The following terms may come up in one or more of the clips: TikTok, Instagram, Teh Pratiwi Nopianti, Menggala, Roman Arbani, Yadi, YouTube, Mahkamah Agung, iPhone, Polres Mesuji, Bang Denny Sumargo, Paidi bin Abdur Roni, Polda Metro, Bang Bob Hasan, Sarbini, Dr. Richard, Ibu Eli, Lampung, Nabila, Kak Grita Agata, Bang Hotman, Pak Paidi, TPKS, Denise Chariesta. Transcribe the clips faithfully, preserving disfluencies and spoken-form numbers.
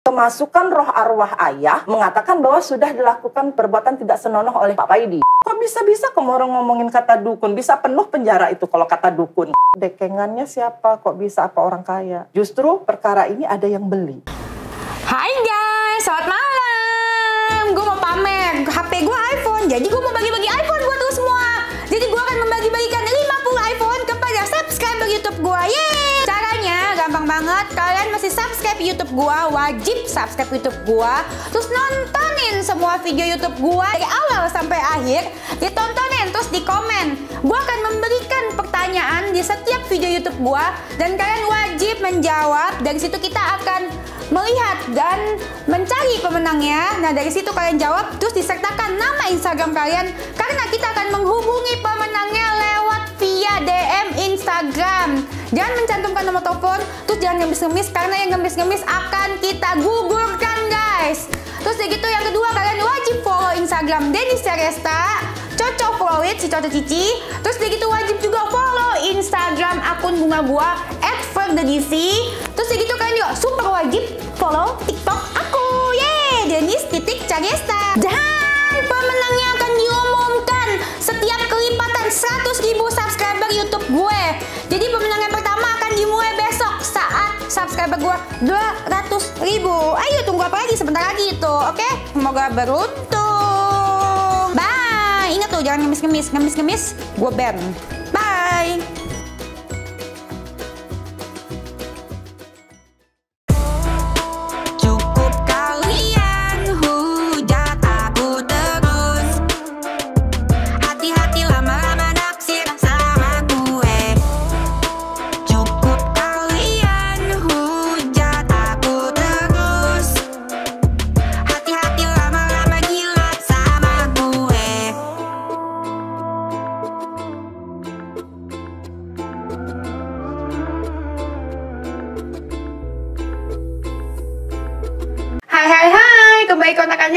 Kemasukan roh arwah ayah mengatakan bahwa sudah dilakukan perbuatan tidak senonoh oleh Pak Paidi. Kok bisa-bisa kamu orang ngomongin kata dukun? Bisa penuh penjara itu kalau kata dukun. Dekengannya siapa? Kok bisa apa orang kaya? Justru perkara ini ada yang beli. Hai guys, selamat malam. Gue mau pamer. H P gue iPhone. Jadi gue mau bagi-bagi iPhone buat lo semua. Jadi gue akan membagi-bagikan lima puluh iPhone kepada subscriber YouTube gue. Yeay! Gampang banget, kalian masih subscribe YouTube gua, wajib subscribe YouTube gua. Terus nontonin semua video YouTube gua dari awal sampai akhir, ditontonin terus di komen. Gua akan memberikan pertanyaan di setiap video YouTube gua dan kalian wajib menjawab. Dari situ kita akan melihat dan mencari pemenangnya. Nah, dari situ kalian jawab terus disertakan nama Instagram kalian karena kita akan menghubungi pemenangnya lewat via D M Instagram. Jangan mencantumkan nomor telepon, terus jangan ngemis-ngemis karena yang ngemis-ngemis akan kita gugurkan, guys. Terus gitu yang kedua, kalian wajib follow Instagram Denise Chariesta, Coco follow it, si Coco Cici. Terus gitu wajib juga follow Instagram akun bunga gua et ferdedc. Terus gitu kalian juga super wajib follow TikTok aku. Yeay, Denise titik Chariesta. Dan pemenangnya akan diumumkan setiap kelipatan seratus ribu subscriber YouTube gue. Jadi pemenangnya dimulai besok saat subscriber gua dua ratus ribu. Ayo tunggu apa lagi, sebentar lagi itu, oke? Okay? Semoga beruntung. Bye. Ingat tuh jangan ngemis-ngemis, ngemis-ngemis gua ban. Bye. Kontakan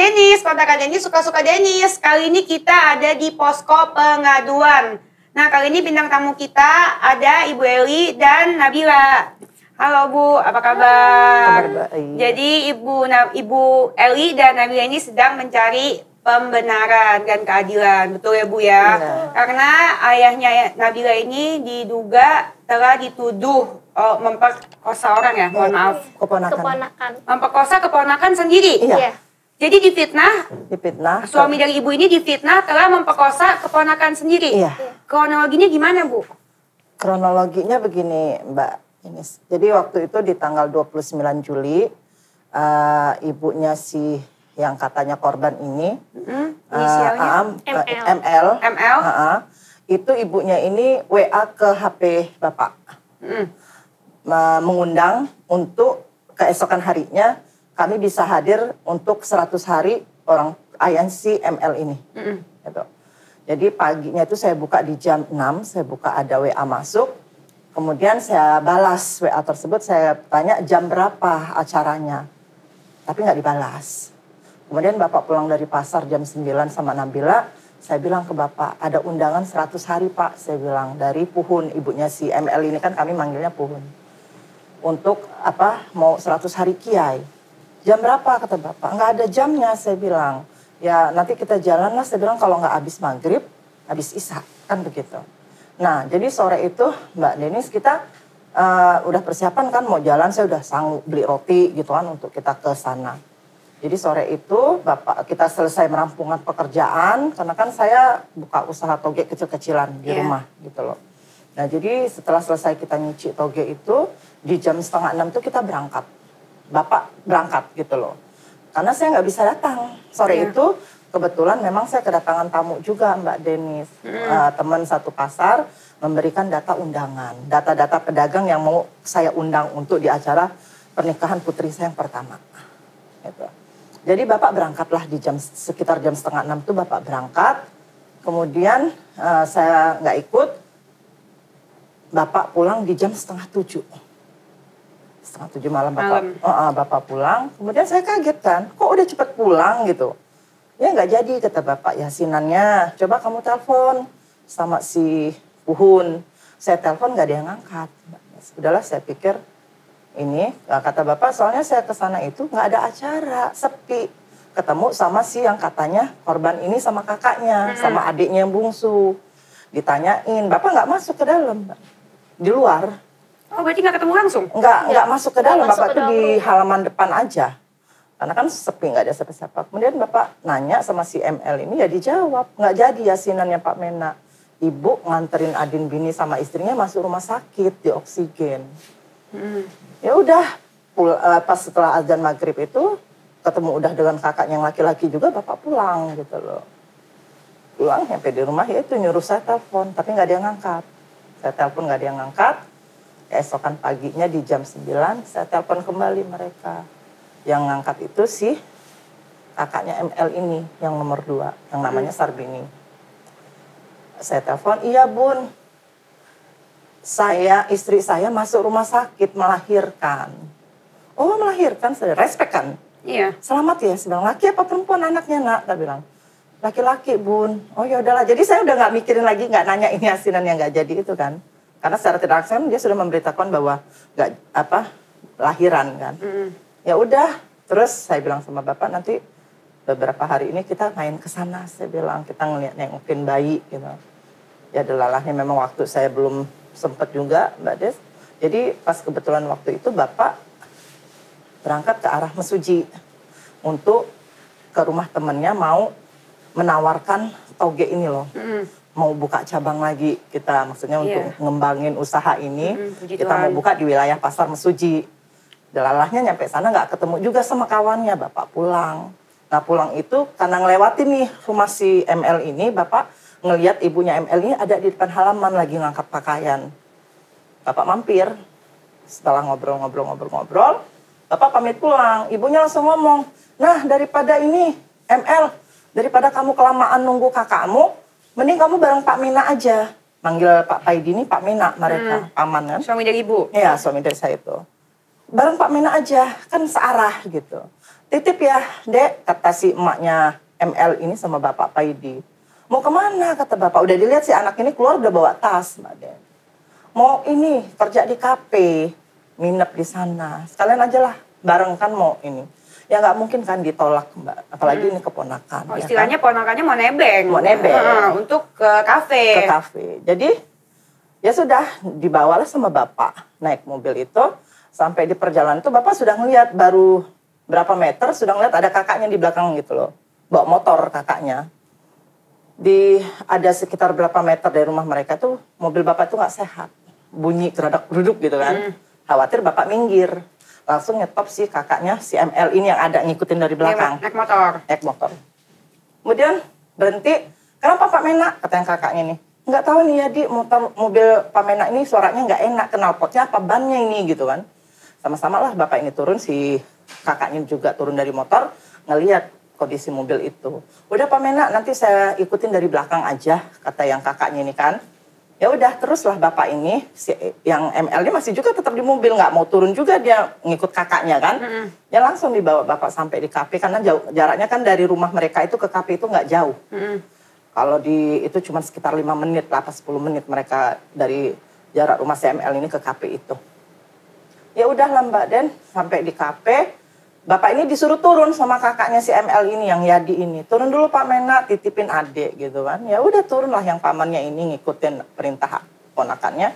Denise, suka-suka Denise. Kali ini kita ada di posko pengaduan. Nah, kali ini bintang tamu kita ada Ibu Eli dan Nabila. Halo Bu, apa kabar? Kabar baik. Jadi Ibu Ibu Eli dan Nabila ini sedang mencari pembenaran dan keadilan, betul ya Bu ya? Ya. Karena ayahnya Nabila ini diduga telah dituduh oh, memperkosa orang ya, mohon maaf. Keponakan. Keponakan. Memperkosa keponakan sendiri. Iya. Ya. Jadi difitnah, difitnah. Suami dari ibu ini difitnah telah memperkosa keponakan sendiri. Iya. Kronologinya gimana, Bu? Kronologinya begini, Mbak Ines. Jadi waktu itu di tanggal dua puluh sembilan Juli, uh, ibunya si yang katanya korban ini, mm-hmm. Inisialnya uh, uh, uh, M L. M L. Uh, uh, itu ibunya ini W A ke H P Bapak, mm. uh, mengundang untuk keesokan harinya. Kami bisa hadir untuk seratus hari orang ayah si M L ini. Mm-hmm. Gitu. Jadi paginya itu saya buka di jam enam, saya buka ada W A masuk. Kemudian saya balas W A tersebut, saya tanya jam berapa acaranya. Tapi nggak dibalas. Kemudian Bapak pulang dari pasar jam sembilan sama Nabila. Saya bilang ke Bapak, ada undangan seratus hari Pak. Saya bilang dari Puhun, ibunya si M L ini kan kami manggilnya Puhun. Untuk apa mau seratus hari Kiai. Jam berapa kata Bapak? Nggak ada jamnya, saya bilang. Ya nanti kita jalan lah, saya bilang kalau nggak habis maghrib, habis isya, kan begitu. Nah jadi sore itu Mbak Denise kita uh, udah persiapan kan mau jalan, saya udah sanggup beli roti gitu kan untuk kita ke sana. Jadi sore itu Bapak kita selesai merampungan pekerjaan, karena kan saya buka usaha toge kecil-kecilan di yeah. rumah gitu loh. Nah jadi setelah selesai kita nyuci toge itu, di jam setengah enam itu kita berangkat. Bapak berangkat gitu loh. Karena saya nggak bisa datang. Sore yeah. itu kebetulan memang saya kedatangan tamu juga Mbak Denise. Mm. Uh, teman satu pasar memberikan data undangan. Data-data pedagang yang mau saya undang untuk di acara pernikahan putri saya yang pertama. Gitu. Jadi Bapak berangkatlah di jam sekitar jam setengah enam itu Bapak berangkat. Kemudian uh, saya nggak ikut. Bapak pulang di jam setengah tujuh. Setengah tujuh malam Bapak, malam. Oh, uh, Bapak pulang. Kemudian saya kaget kan, kok udah cepet pulang gitu. Ya nggak jadi kata Bapak, yasinannya. Coba kamu telepon sama si Puhun. Saya telepon nggak ada yang ngangkat. Udahlah saya pikir ini, kata bapak, soalnya saya ke sana itu nggak ada acara, sepi. Ketemu sama si yang katanya korban ini sama kakaknya, hmm. sama adiknya yang bungsu. Ditanyain, bapak nggak masuk ke dalam, di luar. Oh, berarti nggak ketemu langsung? Nggak, nggak masuk ke dalam, bapak tuh di halaman depan aja. Karena kan sepi, nggak ada siapa-siapa. Kemudian bapak nanya sama si M L ini, ya dijawab. Nggak jadi yasinannya Pak Mena. Ibu nganterin Adin Bini sama istrinya masuk rumah sakit, di oksigen. Hmm. Ya udah, pas setelah azan maghrib itu ketemu udah dengan kakaknya yang laki-laki juga, bapak pulang gitu loh. Pulang sampai di rumah ya itu nyuruh saya telepon, tapi nggak ada yang ngangkat. Saya telepon nggak ada yang ngangkat. Keesokan paginya di jam sembilan saya telepon kembali mereka. Yang ngangkat itu si kakaknya M L ini yang nomor dua, yang namanya Sarbini. Saya telepon, iya bun. Saya, istri saya masuk rumah sakit melahirkan. Oh, melahirkan, saya respect kan? Iya. Selamat ya, saya bilang, laki apa perempuan anaknya nak? Saya bilang, laki-laki bun. Oh ya udahlah, jadi saya udah gak mikirin lagi, gak nanya ini asinan yang gak jadi itu kan. Karena secara tidak langsung dia sudah memberitakan bahwa gak apa, lahiran kan. Mm. Ya udah, terus saya bilang sama bapak nanti beberapa hari ini kita main ke sana. Saya bilang, kita ngeliat-ngeliatin bayi gitu. Ya delalahnya memang waktu saya belum sempet juga Mbak Des. Jadi pas kebetulan waktu itu bapak berangkat ke arah Mesuji untuk ke rumah temennya mau menawarkan toge ini loh. Mm. Mau buka cabang lagi kita, maksudnya yeah. untuk ngembangin usaha ini. Mm-hmm. Kita Tuhan. Mau buka di wilayah pasar Mesuji. Delalahnya nyampe sana nggak ketemu juga sama kawannya, bapak pulang. Nah pulang itu karena ngelewatin nih rumah si M L ini, bapak ngelihat ibunya M L ini ada di depan halaman lagi ngangkat pakaian. Bapak mampir. Setelah ngobrol-ngobrol-ngobrol-ngobrol, bapak pamit pulang. Ibunya langsung ngomong, nah daripada ini M L, daripada kamu kelamaan nunggu kakakmu, mending kamu bareng Pak Mina aja. Manggil Pak Paidi ini Pak Mina mereka, hmm. paman kan. Suami dari ibu? Iya, suami dari saya itu. Bareng Pak Mina aja, kan searah gitu. Titip ya, dek, kata si emaknya M L ini sama bapak Paidi. Mau kemana kata bapak, udah dilihat si anak ini keluar udah bawa tas Mbak Den. Mau ini kerja di kafe, nginep di sana. Sekalian aja lah, bareng kan mau ini. Ya nggak mungkin kan ditolak Mbak, apalagi hmm. ini keponakan. Oh, istilahnya ya kan? Ponakannya mau nebeng. Mau nebeng. Hmm, untuk ke kafe. Ke kafe. Jadi ya sudah dibawalah sama bapak naik mobil itu. Sampai di perjalanan itu bapak sudah ngeliat baru berapa meter sudah ngeliat ada kakaknya di belakang gitu loh. Bawa motor kakaknya. Di ada sekitar berapa meter dari rumah mereka tuh mobil bapak tuh nggak sehat, bunyi terhadap duduk gitu kan. Hmm. Khawatir bapak minggir, langsung nyetop si kakaknya si M L ini yang ada ngikutin dari belakang. Naik motor. Naik motor. Kemudian berhenti, kenapa Pak Mena? Katanya kakaknya nih, nggak tahu nih Yadi motor mobil Pak Mena ini suaranya nggak enak, knalpotnya apa bannya ini gitu kan. Sama-sama lah bapak ini turun, si kakaknya juga turun dari motor, ngelihat kondisi mobil itu. Udah Pak Mena nanti saya ikutin dari belakang aja, kata yang kakaknya ini kan. Ya udah teruslah bapak ini, si, yang M L-nya masih juga tetap di mobil, nggak mau turun juga dia ngikut kakaknya kan. Mm-hmm. Ya langsung dibawa bapak sampai di kafe, karena jauh, jaraknya kan dari rumah mereka itu ke kafe itu nggak jauh. Mm-hmm. Kalau di itu cuma sekitar lima menit lah, sepuluh menit mereka dari jarak rumah si M L ini ke kafe itu. Ya udah lah Mbak Den, sampai di kafe. Bapak ini disuruh turun sama kakaknya si M L ini, yang Yadi ini. Turun dulu Pak Mena, titipin adik gitu kan. Ya udah turunlah yang pamannya ini ngikutin perintah ponakannya.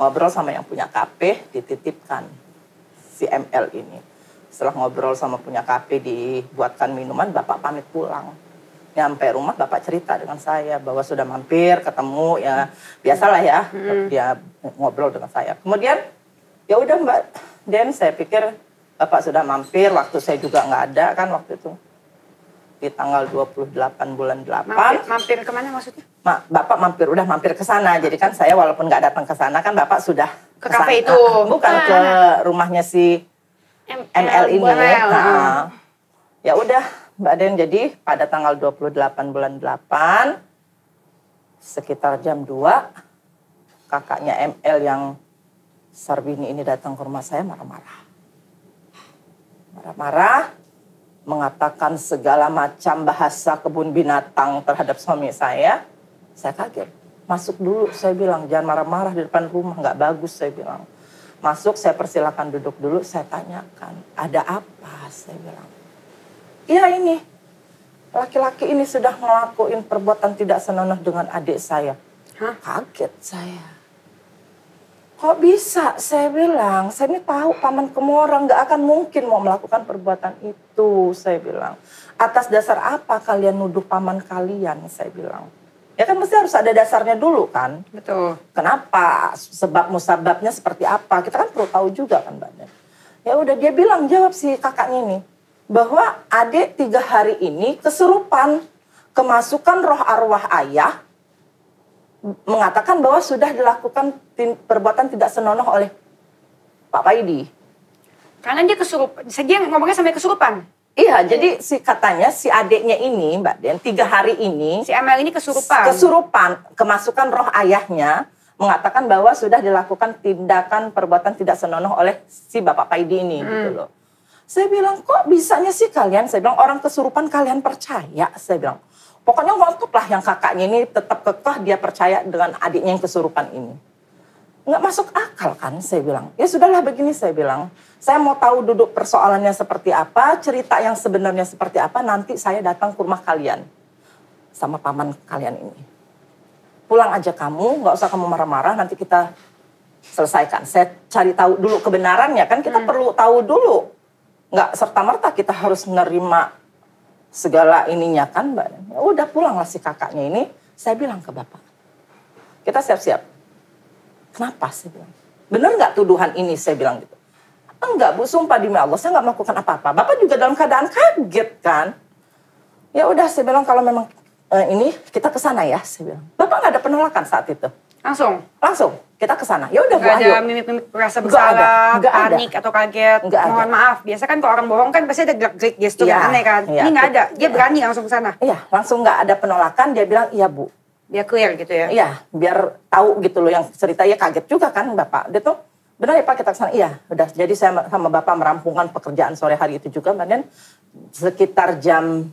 Ngobrol sama yang punya kafe, dititipkan si M L ini. Setelah ngobrol sama punya kafe, dibuatkan minuman, bapak pamit pulang. Nyampe rumah bapak cerita dengan saya bahwa sudah mampir, ketemu ya. Biasalah ya, hmm. dia ngobrol dengan saya. Kemudian, ya udah Mbak Den, saya pikir bapak sudah mampir, waktu saya juga nggak ada kan waktu itu. Di tanggal dua puluh delapan bulan delapan. Mampir, mampir kemana maksudnya? Ma, bapak mampir, udah mampir ke sana. Jadi kan saya walaupun nggak datang ke sana kan bapak sudah ke kesana. Kafe itu. Bukan ah. ke rumahnya si M L ini. Nah, ya udah Mbak Den, jadi pada tanggal dua puluh delapan bulan delapan, sekitar jam dua, kakaknya M L yang Sarbini ini datang ke rumah saya marah-marah. Marah-marah, mengatakan segala macam bahasa kebun binatang terhadap suami saya. Saya kaget. Masuk dulu, saya bilang. Jangan marah-marah di depan rumah, nggak bagus, saya bilang. masuk, saya persilakan duduk dulu, saya tanyakan, ada apa? Saya bilang, iya ini, laki-laki ini sudah ngelakuin perbuatan tidak senonoh dengan adik saya. Hah? Kaget saya. Kok bisa? Saya bilang, saya ini tahu paman Kemora nggak akan mungkin mau melakukan perbuatan itu, saya bilang. Atas dasar apa kalian nuduh paman kalian, saya bilang. Ya kan mesti harus ada dasarnya dulu kan. Betul. Kenapa? Sebab musababnya seperti apa? Kita kan perlu tahu juga kan Mbak Den. Ya udah dia bilang, jawab si kakaknya ini. Bahwa adik tiga hari ini kesurupan. Kemasukan roh arwah ayah. Mengatakan bahwa sudah dilakukan perbuatan tidak senonoh oleh Pak Paidi. Karena dia kesurupan. Dia ngomongnya sampai kesurupan. Iya, jadi si katanya si adiknya ini, Mbak Den, tiga hari ini... Si Amel ini kesurupan. Kesurupan, kemasukan roh ayahnya, mengatakan bahwa sudah dilakukan tindakan perbuatan tidak senonoh oleh si Bapak Paidi ini, hmm. gitu loh. Saya bilang, kok bisanya sih kalian? Saya bilang, orang kesurupan kalian percaya, saya bilang. Pokoknya ngotot lah yang kakaknya ini tetap kekeh dia percaya dengan adiknya yang kesurupan ini. Nggak masuk akal kan, saya bilang. Ya sudahlah begini, saya bilang. Saya mau tahu duduk persoalannya seperti apa, cerita yang sebenarnya seperti apa, nanti saya datang ke rumah kalian. Sama paman kalian ini. Pulang aja kamu, nggak usah kamu marah-marah, nanti kita selesaikan. Saya cari tahu dulu kebenarannya, kan kita hmm. perlu tahu dulu. Nggak serta-merta kita harus menerima segala ininya kan, Mbak. Ya udah pulanglah si kakaknya ini, saya bilang ke Bapak. Kita siap-siap. Kenapa? Saya bilang. Bener nggak tuduhan ini? Saya bilang gitu. Enggak Bu, sumpah demi Allah, saya nggak melakukan apa-apa. Bapak juga dalam keadaan kaget kan. Ya udah, saya bilang kalau memang eh, ini kita ke sana ya, saya bilang. Bapak nggak ada penolakan saat itu. Langsung? Langsung, kita ke sana. Ya udah Bu, ayo. Nggak ada mimik-mimik rasa bersalah, panik atau kaget. Mohon maaf, biasa kan kalau orang bohong kan pasti ada gerak-gerik gestur yang aneh kan. Ini nggak ada, dia berani langsung ke sana. Iya, langsung nggak ada penolakan, dia bilang iya Bu. Biar clear gitu ya? Iya, biar tahu gitu loh yang ceritanya kaget juga kan Bapak. Dia tuh, benar ya Pak kita kesana? Iya, udah. Jadi saya sama Bapak merampungkan pekerjaan sore hari itu juga. Kemudian sekitar jam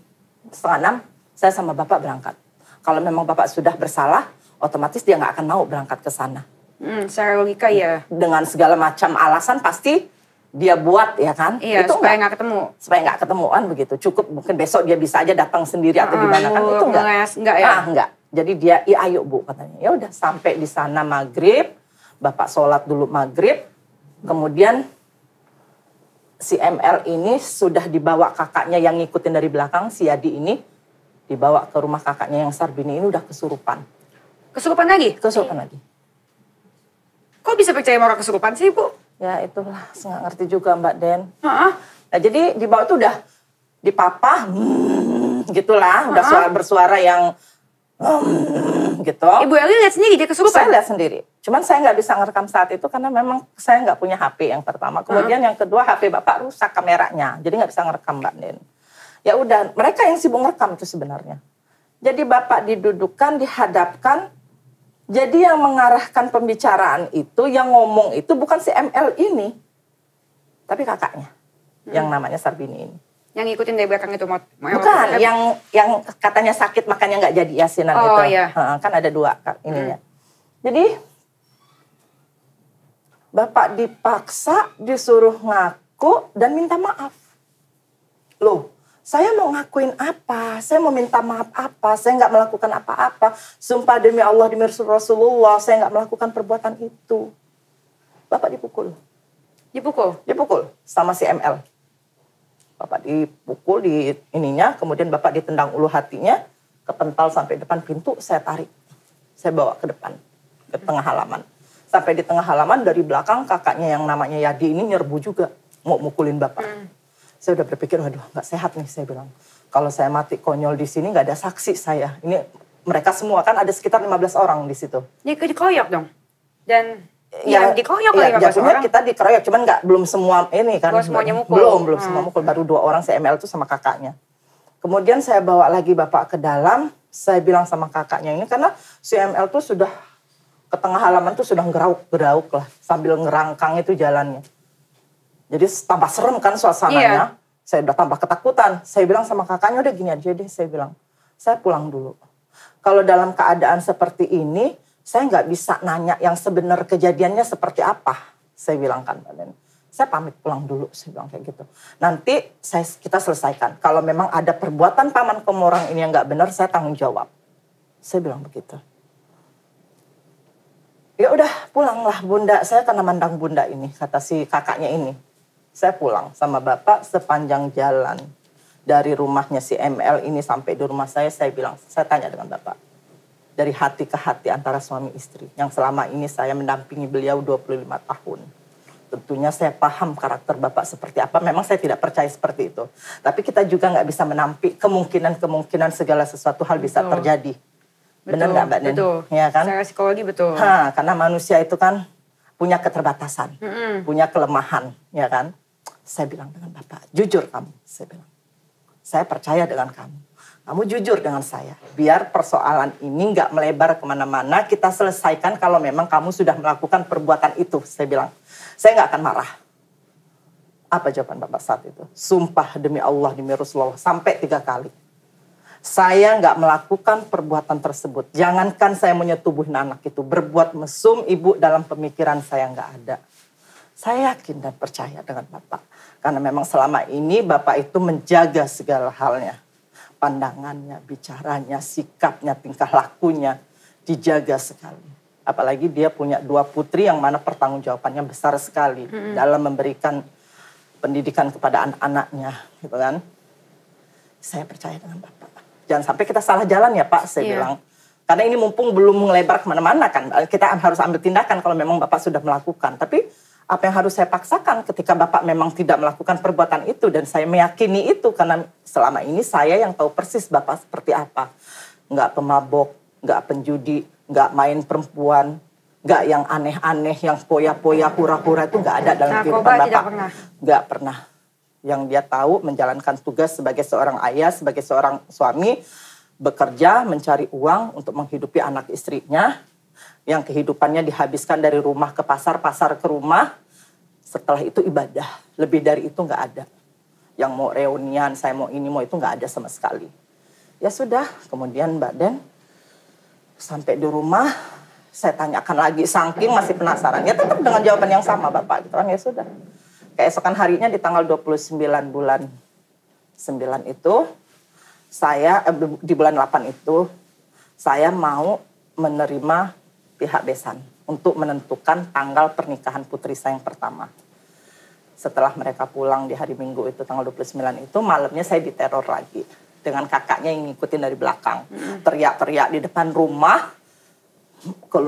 setengah enam, saya sama Bapak berangkat. Kalau memang Bapak sudah bersalah, otomatis dia nggak akan mau berangkat ke sana. Hmm, secara logika ya. Dengan segala macam alasan pasti dia buat ya kan? Iya, itu supaya nggak ketemu. Supaya nggak ketemuan begitu. Cukup mungkin besok dia bisa aja datang sendiri atau uh, gimana kan? Itu nggak? Nggak ya? Ah, nggak. Jadi dia, iya ayo Bu katanya. Ya udah sampai di sana maghrib, Bapak sholat dulu maghrib, kemudian si M L ini sudah dibawa kakaknya yang ngikutin dari belakang, si Yadi ini dibawa ke rumah kakaknya yang Sarbini ini udah kesurupan. Kesurupan lagi? Kesurupan lagi. Kok bisa percaya orang kesurupan sih Bu? Ya itulah, saya nggak ngerti juga Mbak Den. Ha-ha. Nah jadi di bawah itu udah dipapah, hmm, gitulah, udah suara, bersuara yang... Um, gitu. Ibu Eli lihat sendiri dia kesurupan? Saya lihat sendiri. Cuman saya nggak bisa ngerekam saat itu karena memang saya nggak punya H P yang pertama. Kemudian uh-huh. yang kedua H P Bapak rusak kameranya. Jadi nggak bisa ngerekam Mbak Nen. Ya udah, mereka yang sibuk ngerekam itu sebenarnya. Jadi Bapak didudukan, dihadapkan. Jadi yang mengarahkan pembicaraan itu, yang ngomong itu bukan si M L ini. Tapi kakaknya. Hmm. Yang namanya Sarbini ini. Yang ngikutin dari belakang itu? Mau, mau Bukan, mau, yang yang katanya sakit makanya nggak jadi yasinan oh, itu. Iya. Ha, kan ada dua ininya. Hmm. Jadi, Bapak dipaksa, disuruh ngaku dan minta maaf. Loh, saya mau ngakuin apa? Saya mau minta maaf apa? Saya nggak melakukan apa-apa. Sumpah demi Allah, demi Rasulullah, saya nggak melakukan perbuatan itu. Bapak dipukul. Dipukul? Dipukul sama si M L. Bapak dipukul di ininya, kemudian Bapak ditendang ulu hatinya, kepental sampai depan pintu, saya tarik. Saya bawa ke depan, ke tengah halaman. Sampai di tengah halaman, dari belakang kakaknya yang namanya Yadi ini nyerbu juga, mau mukulin Bapak. Hmm. Saya udah berpikir, waduh nggak sehat nih, saya bilang. Kalau saya mati konyol di sini nggak ada saksi saya. Ini mereka semua, kan ada sekitar lima belas orang di situ. Ini dikoyok dong? Dan... Ya, ya dikoyok ya, lagi orang. Kita dikeroyok, cuman nggak belum semua ini kan. Belum semuanya mukul. Belum, belum hmm. semua mukul, baru dua orang si M L itu sama kakaknya. Kemudian saya bawa lagi Bapak ke dalam, saya bilang sama kakaknya ini karena si M L tuh sudah ke tengah halaman tuh sudah ngerauk-gerauk lah sambil ngerangkang itu jalannya. Jadi tambah serem kan suasananya. Iya. Saya udah tambah ketakutan. Saya bilang sama kakaknya udah gini aja deh, saya bilang. Saya pulang dulu. Kalau dalam keadaan seperti ini saya nggak bisa nanya yang sebenar kejadiannya seperti apa. saya bilang kan Pak Den. Saya pamit pulang dulu, saya bilang kayak gitu. Nanti saya, kita selesaikan. Kalau memang ada perbuatan paman kamu orang ini yang nggak benar, saya tanggung jawab. Saya bilang begitu. Ya udah pulanglah bunda, saya kena mandang bunda ini, kata si kakaknya ini. Saya pulang sama bapak sepanjang jalan. Dari rumahnya si M L ini sampai di rumah saya, saya bilang, saya tanya dengan bapak. Dari hati ke hati antara suami istri, yang selama ini saya mendampingi beliau dua puluh lima tahun. Tentunya saya paham karakter bapak seperti apa. Memang saya tidak percaya seperti itu. Tapi kita juga nggak bisa menampik kemungkinan-kemungkinan segala sesuatu hal bisa betul. Terjadi. Benar nggak Mbak Nen? Betul. Ya kan? Secara psikologi betul. Ha, karena manusia itu kan punya keterbatasan, mm-hmm. punya kelemahan, ya kan? Saya bilang dengan bapak, jujur kamu. Saya bilang, saya percaya dengan kamu. Kamu jujur dengan saya. Biar persoalan ini nggak melebar kemana-mana, kita selesaikan kalau memang kamu sudah melakukan perbuatan itu. Saya bilang. Saya nggak akan marah. Apa jawaban Bapak saat itu? Sumpah demi Allah, demi Rasulullah, sampai tiga kali. Saya nggak melakukan perbuatan tersebut. Jangankan saya menyetubuhin anak itu. Berbuat mesum ibu dalam pemikiran saya nggak ada. Saya yakin dan percaya dengan Bapak. Karena memang selama ini Bapak itu menjaga segala halnya. Pandangannya, bicaranya, sikapnya, tingkah lakunya. Dijaga sekali. Apalagi dia punya dua putri yang mana pertanggungjawabannya besar sekali mm-hmm. dalam memberikan pendidikan kepada anak-anaknya, gitu kan? Saya percaya dengan Bapak. Jangan sampai kita salah jalan ya Pak, saya yeah. bilang. Karena ini mumpung belum melebar kemana-mana kan, kita harus ambil tindakan kalau memang Bapak sudah melakukan. Tapi apa yang harus saya paksakan ketika Bapak memang tidak melakukan perbuatan itu dan saya meyakini itu karena selama ini saya yang tahu persis Bapak seperti apa, nggak pemabok, nggak penjudi. Gak main perempuan, gak yang aneh-aneh, yang poya-poya, pura-pura itu gak ada dalam kehidupan Bapak. Tidak pernah. Gak pernah. Yang dia tahu menjalankan tugas sebagai seorang ayah, sebagai seorang suami, bekerja, mencari uang untuk menghidupi anak istrinya, yang kehidupannya dihabiskan dari rumah ke pasar, pasar ke rumah, setelah itu ibadah. Lebih dari itu gak ada. Yang mau reunian, saya mau ini, mau itu gak ada sama sekali. Ya sudah, kemudian Mbak Den, sampai di rumah, saya tanyakan lagi, saking masih penasaran. Ya tetap dengan jawaban yang sama Bapak, gitu kan, ya sudah. Keesokan harinya di tanggal dua puluh sembilan bulan sembilan itu, saya, eh, di bulan delapan itu, saya mau menerima pihak besan untuk menentukan tanggal pernikahan putri saya yang pertama. Setelah mereka pulang di hari Minggu itu, tanggal dua puluh sembilan itu, malamnya saya diteror lagi. Dengan kakaknya yang ngikutin dari belakang. Teriak-teriak di depan rumah.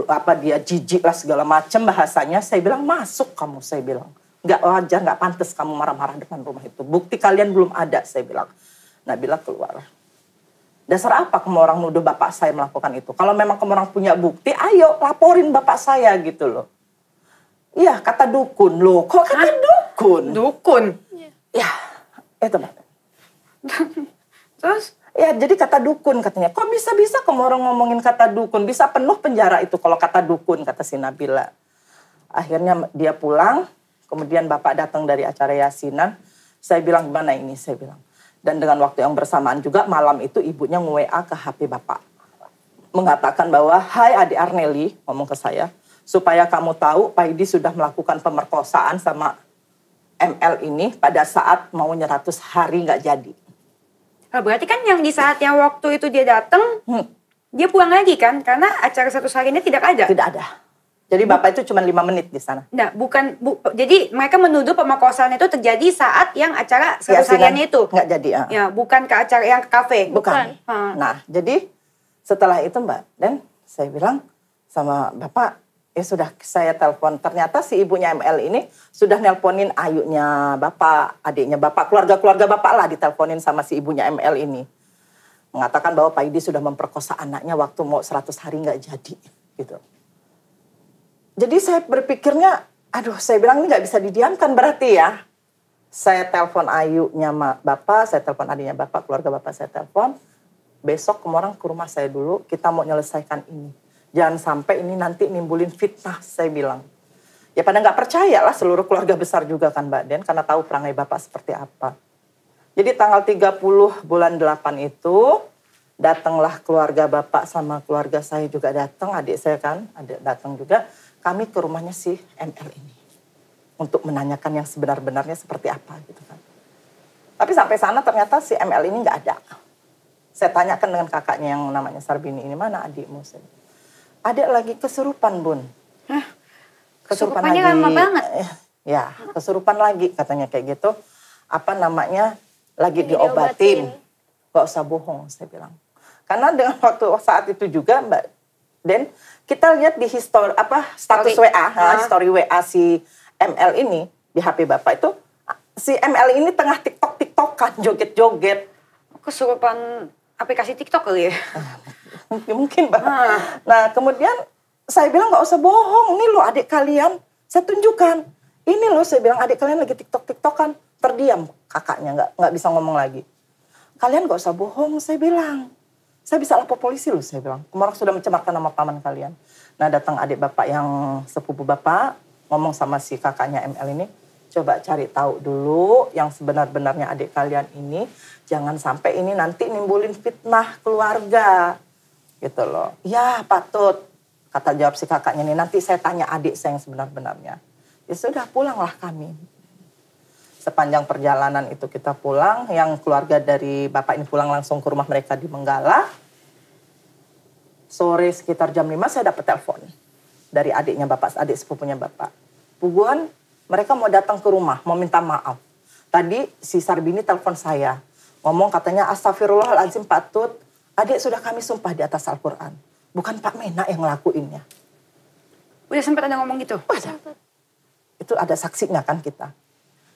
Apa dia jijik lah segala macam bahasanya. Saya bilang masuk kamu, saya bilang. Nggak wajar, nggak pantas kamu marah-marah depan rumah itu. Bukti kalian belum ada, saya bilang. Nabila keluar. Dasar apa kamu orang nuduh bapak saya melakukan itu? Kalau memang kamu orang punya bukti, ayo laporin bapak saya gitu loh. Iya, kata dukun loh. Kok kata Hah? dukun? Dukun? Ya, itu Mbak. Terus? Ya jadi kata dukun katanya. Kok bisa-bisa kamu orang ngomongin kata dukun? Bisa penuh penjara itu kalau kata dukun, kata si Nabila. Akhirnya dia pulang. Kemudian bapak datang dari acara yasinan. Saya bilang gimana ini? Saya bilang. Dan dengan waktu yang bersamaan juga malam itu ibunya nge-W A ke H P bapak. Mengatakan bahwa, hai adik Arneli, ngomong ke saya. Supaya kamu tahu Paidi sudah melakukan pemerkosaan sama M L ini pada saat mau seratus hari gak jadi. Berarti kan yang di saat yang waktu itu dia datang, hmm. dia pulang lagi kan? Karena acara satu harinya tidak ada. Tidak ada. Jadi bapak itu cuma lima menit di sana. Nah, bukan. Bu, jadi mereka menuduh pemerkosaan itu terjadi saat yang acara satu hariannya itu. Nggak jadi. Uh. Ya, bukan ke acara yang ke kafe. Bukan. bukan. Hmm. Nah, jadi setelah itu Mbak Den, saya bilang sama bapak, ya sudah saya telepon. Ternyata si ibunya M L ini sudah nelponin ayunya bapak, adiknya bapak, keluarga-keluarga bapak lah diteleponin sama si ibunya M L ini. Mengatakan bahwa Paidi sudah memperkosa anaknya waktu mau seratus hari nggak jadi. Gitu. Jadi saya berpikirnya, aduh saya bilang ini nggak bisa didiamkan berarti ya. Saya telepon ayunya bapak, saya telepon adiknya bapak, keluarga bapak saya telepon. Besok kemarin ke rumah saya dulu, kita mau menyelesaikan ini. Jangan sampai ini nanti nimbulin fitnah, saya bilang. Ya pada nggak percaya lah seluruh keluarga besar juga kan Mbak Den, karena tahu perangai Bapak seperti apa. Jadi tanggal tiga puluh bulan delapan itu, datanglah keluarga Bapak sama keluarga saya juga datang, adik saya kan, adik datang juga. Kami ke rumahnya si M L ini. untuk menanyakan yang sebenar-benarnya seperti apa gitu kan. Tapi sampai sana ternyata si M L ini nggak ada. Saya tanyakan dengan kakaknya yang namanya Sarbini ini, mana adikmu? Adik lagi kesurupan, Bun. Hah? Kesurupan lagi. Lama banget. Ya, kesurupan lagi katanya kayak gitu. Apa namanya, lagi ini diobatin. diobatin. Gak usah bohong, saya bilang. Karena dengan waktu saat itu juga, Mbak Den, kita lihat di histori, apa, status story. W A, ha? Story W A si M L ini, di H P Bapak itu, si M L ini tengah TikTok-TikTokan, joget-joget. Kesurupan aplikasi TikTok kali ya? Mungkin, Mbak. Ha. Nah, kemudian saya bilang gak usah bohong, ini loh adik kalian, saya tunjukkan. Ini loh, saya bilang adik kalian lagi TikTok-TikTokan. Terdiam kakaknya, gak, gak bisa ngomong lagi. Kalian gak usah bohong, saya bilang. Saya bisa lapor polisi loh, saya bilang. Kemarin sudah mencemarkan nama paman kalian. Nah, datang adik bapak yang sepupu bapak, ngomong sama si kakaknya M L ini, coba cari tahu dulu yang sebenar-benarnya adik kalian ini. Jangan sampai ini nanti nimbulin fitnah keluarga. Gitu loh. Ya patut. Kata jawab si kakaknya ini, nanti saya tanya adik saya yang sebenar-benarnya. Ya sudah, pulanglah kami. Sepanjang perjalanan itu kita pulang. Yang keluarga dari bapak ini pulang langsung ke rumah mereka di Menggala. Sore sekitar jam lima saya dapat telepon. Dari adiknya bapak, adik sepupunya bapak. Puguan, mereka mau datang ke rumah, mau minta maaf. Tadi si Sarbini telepon saya. Ngomong katanya, astagfirullahaladzim patut. Adik sudah kami sumpah di atas Al-Quran. Bukan Pak Mena yang ngelakuinnya. Udah sempat ada ngomong gitu? Oh, ada. Itu ada saksinya kan kita.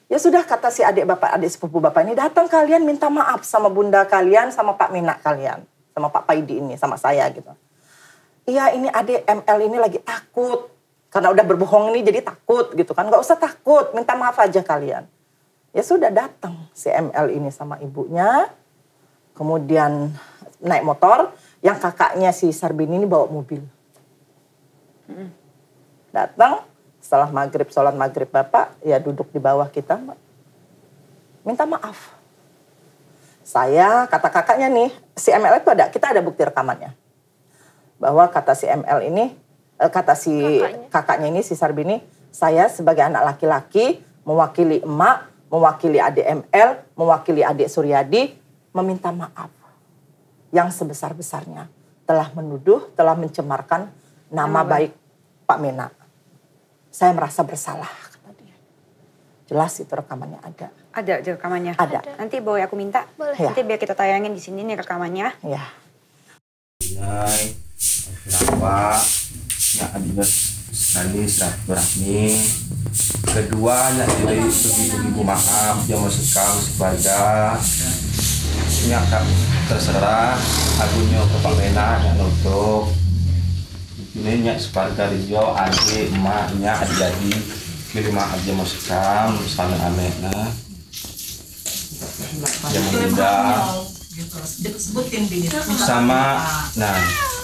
Ya sudah kata si adik bapak, adik sepupu bapak ini, datang kalian minta maaf sama bunda kalian, sama Pak Mena kalian. Sama Pak Paidi ini, sama saya gitu. Iya ini adik M L ini lagi takut. Karena udah berbohong ini jadi takut gitu kan. Gak usah takut, minta maaf aja kalian. Ya sudah datang si M L ini sama ibunya. Kemudian naik motor. Yang kakaknya si Sarbini ini bawa mobil. Datang setelah maghrib, sholat maghrib bapak. Ya duduk di bawah kita. Minta maaf. Saya, kata kakaknya nih. Si M L itu ada, kita ada bukti rekamannya. Bahwa kata si M L ini. Kata si kakaknya, kakaknya ini si Sarbini. Saya sebagai anak laki-laki. Mewakili emak. Mewakili adik M L, mewakili adik Suryadi, meminta maaf yang sebesar-besarnya telah menuduh, telah mencemarkan nama Amin. baik Pak Mena. Saya merasa bersalah, kata dia. Jelas itu rekamannya ada. Ada rekamannya? Ada. ada. Nanti boleh aku minta? Boleh. Ya. Nanti biar kita tayangin di sini nih rekamannya. Iya. Kenapa? Ya, adidas. Sekali silaturahmi. Kedua, ya dari ibu-ibu maaf yang masuk kamu sekeluarga. Ya terserah, akunnya ke Pak Mena dan untuk ini nyak sekeluarga Rio, adik, emaknya, adik-adik. Jadi maaf yang masuk kamu, misalnya anehnya. Yang meninggal. Sama, nah.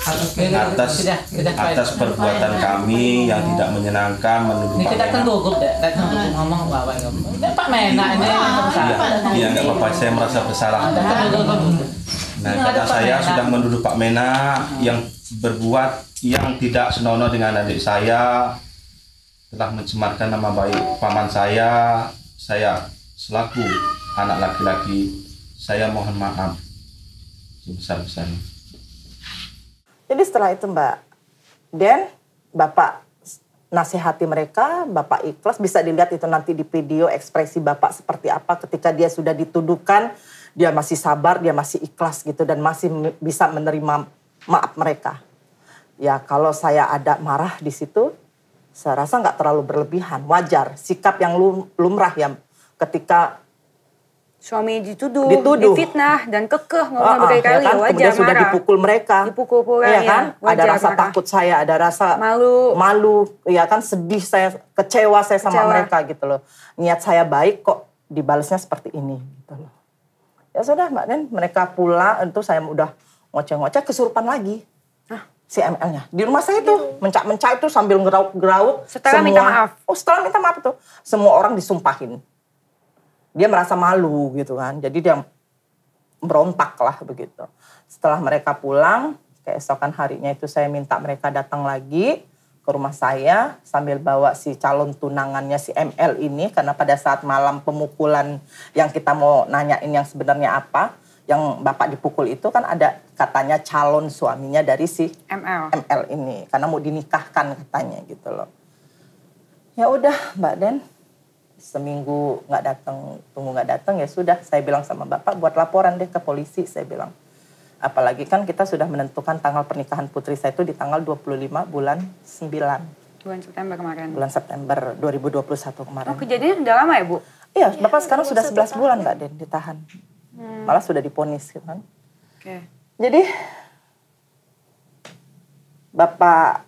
Atas, atas perbuatan kami yang tidak menyenangkan menuduh Pak Mena. Iya, nggak apa-apa, saya merasa bersalah. Nah, kata saya sudah menuduh Pak Mena yang berbuat yang tidak senonoh dengan adik saya, telah mencemarkan nama baik paman saya. Saya selaku anak laki-laki, saya mohon maaf sebesar-besarnya. Jadi setelah itu Mbak Den, Bapak nasihati mereka, Bapak ikhlas. Bisa dilihat itu nanti di video ekspresi Bapak seperti apa ketika dia sudah dituduhkan. Dia masih sabar, dia masih ikhlas gitu dan masih bisa menerima maaf mereka. Ya kalau saya ada marah di situ, saya rasa nggak terlalu berlebihan. Wajar, sikap yang lumrah ya ketika suami dituduh, dituduh, difitnah, dan kekeh ngomong berkali-kali, ya kan? Wajar. Kemudian marah. Sudah dipukul mereka. Dipukul pula, ya kan? Ya, wajar, ada rasa marah. Takut saya, ada rasa malu, malu, ya kan? Sedih saya, kecewa saya sama kecewa. mereka gitu loh. Niat saya baik kok dibalasnya seperti ini gitu loh. Ya sudah Mbak Den, mereka pulang, itu saya udah ngoceh-ngoceh, kesurupan lagi. Hah? Si M L-nya. Di rumah saya tuh, mencak-mencak itu sambil ngerauk-gerauk. Setelah semua, minta maaf. Oh setelah minta maaf tuh. Semua orang disumpahin. Dia merasa malu gitu kan, jadi dia berontak lah begitu. Setelah mereka pulang, keesokan harinya itu saya minta mereka datang lagi. ke rumah saya sambil bawa si calon tunangannya si M L ini, karena pada saat malam pemukulan yang kita mau nanyain yang sebenarnya apa, yang bapak dipukul itu kan ada katanya calon suaminya dari si M L ini, karena mau dinikahkan katanya gitu loh. Ya udah Mbak Den, seminggu nggak datang, tunggu nggak datang, ya sudah saya bilang sama bapak buat laporan deh ke polisi, saya bilang. Apalagi kan kita sudah menentukan tanggal pernikahan putri saya itu di tanggal dua puluh lima bulan sembilan. Bulan September kemarin. Bulan September dua ribu dua puluh satu kemarin. Oh, kejadiannya udah lama ya, Bu? Iya, ya, Bapak sekarang sudah sebelas bulan, Mbak Den, ditahan. Hmm. Malah sudah diponis, gitu kan. Oke. Okay. Jadi, Bapak,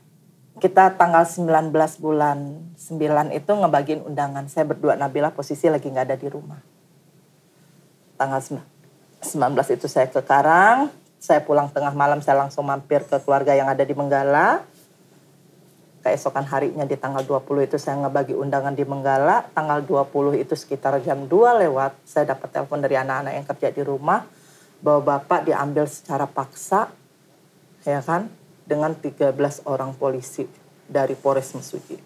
kita tanggal sembilan belas bulan sembilan itu ngebagiin undangan. Saya berdua, Nabila posisi lagi nggak ada di rumah. Tanggal sembilan belas itu saya ke Karang. Saya pulang tengah malam, saya langsung mampir ke keluarga yang ada di Menggala. Keesokan harinya di tanggal dua puluh itu saya ngebagi undangan di Menggala. Tanggal dua puluh itu sekitar jam dua lewat. Saya dapat telepon dari anak-anak yang kerja di rumah. Bahwa Bapak diambil secara paksa, ya kan? Dengan tiga belas orang polisi dari Polres Mesuji.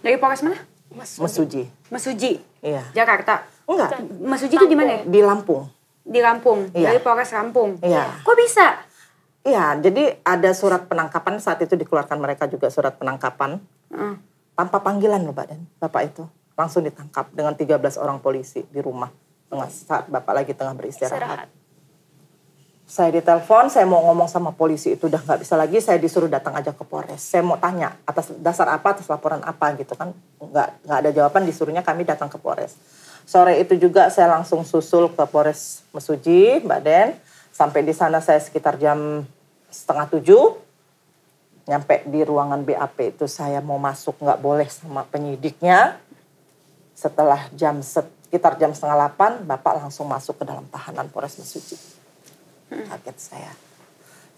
Dari Polres mana? Mesuji. Mesuji. Mesuji? Iya. Jakarta? Enggak. Mesuji itu di mana ya? Di Lampung. Di Lampung, iya. Dari Polres Lampung. Iya. Kok bisa? Iya, jadi ada surat penangkapan saat itu dikeluarkan mereka juga surat penangkapan. Mm. Tanpa panggilan loh, Pak Den. Bapak itu langsung ditangkap dengan tiga belas orang polisi di rumah. Tengah saat Bapak lagi tengah beristirahat. Istirahat. Saya ditelepon, saya mau ngomong sama polisi itu udah nggak bisa lagi. Saya disuruh datang aja ke Polres. Saya mau tanya atas dasar apa, atas laporan apa gitu kan. Nggak, nggak ada jawaban, disuruhnya kami datang ke Polres. Sore itu juga saya langsung susul ke Polres Mesuji, Mbak Den. Sampai di sana saya sekitar jam setengah tujuh. Nyampe di ruangan B A P itu saya mau masuk nggak boleh sama penyidiknya. Setelah jam sekitar jam setengah delapan, Bapak langsung masuk ke dalam tahanan Polres Mesuji. Kaget saya.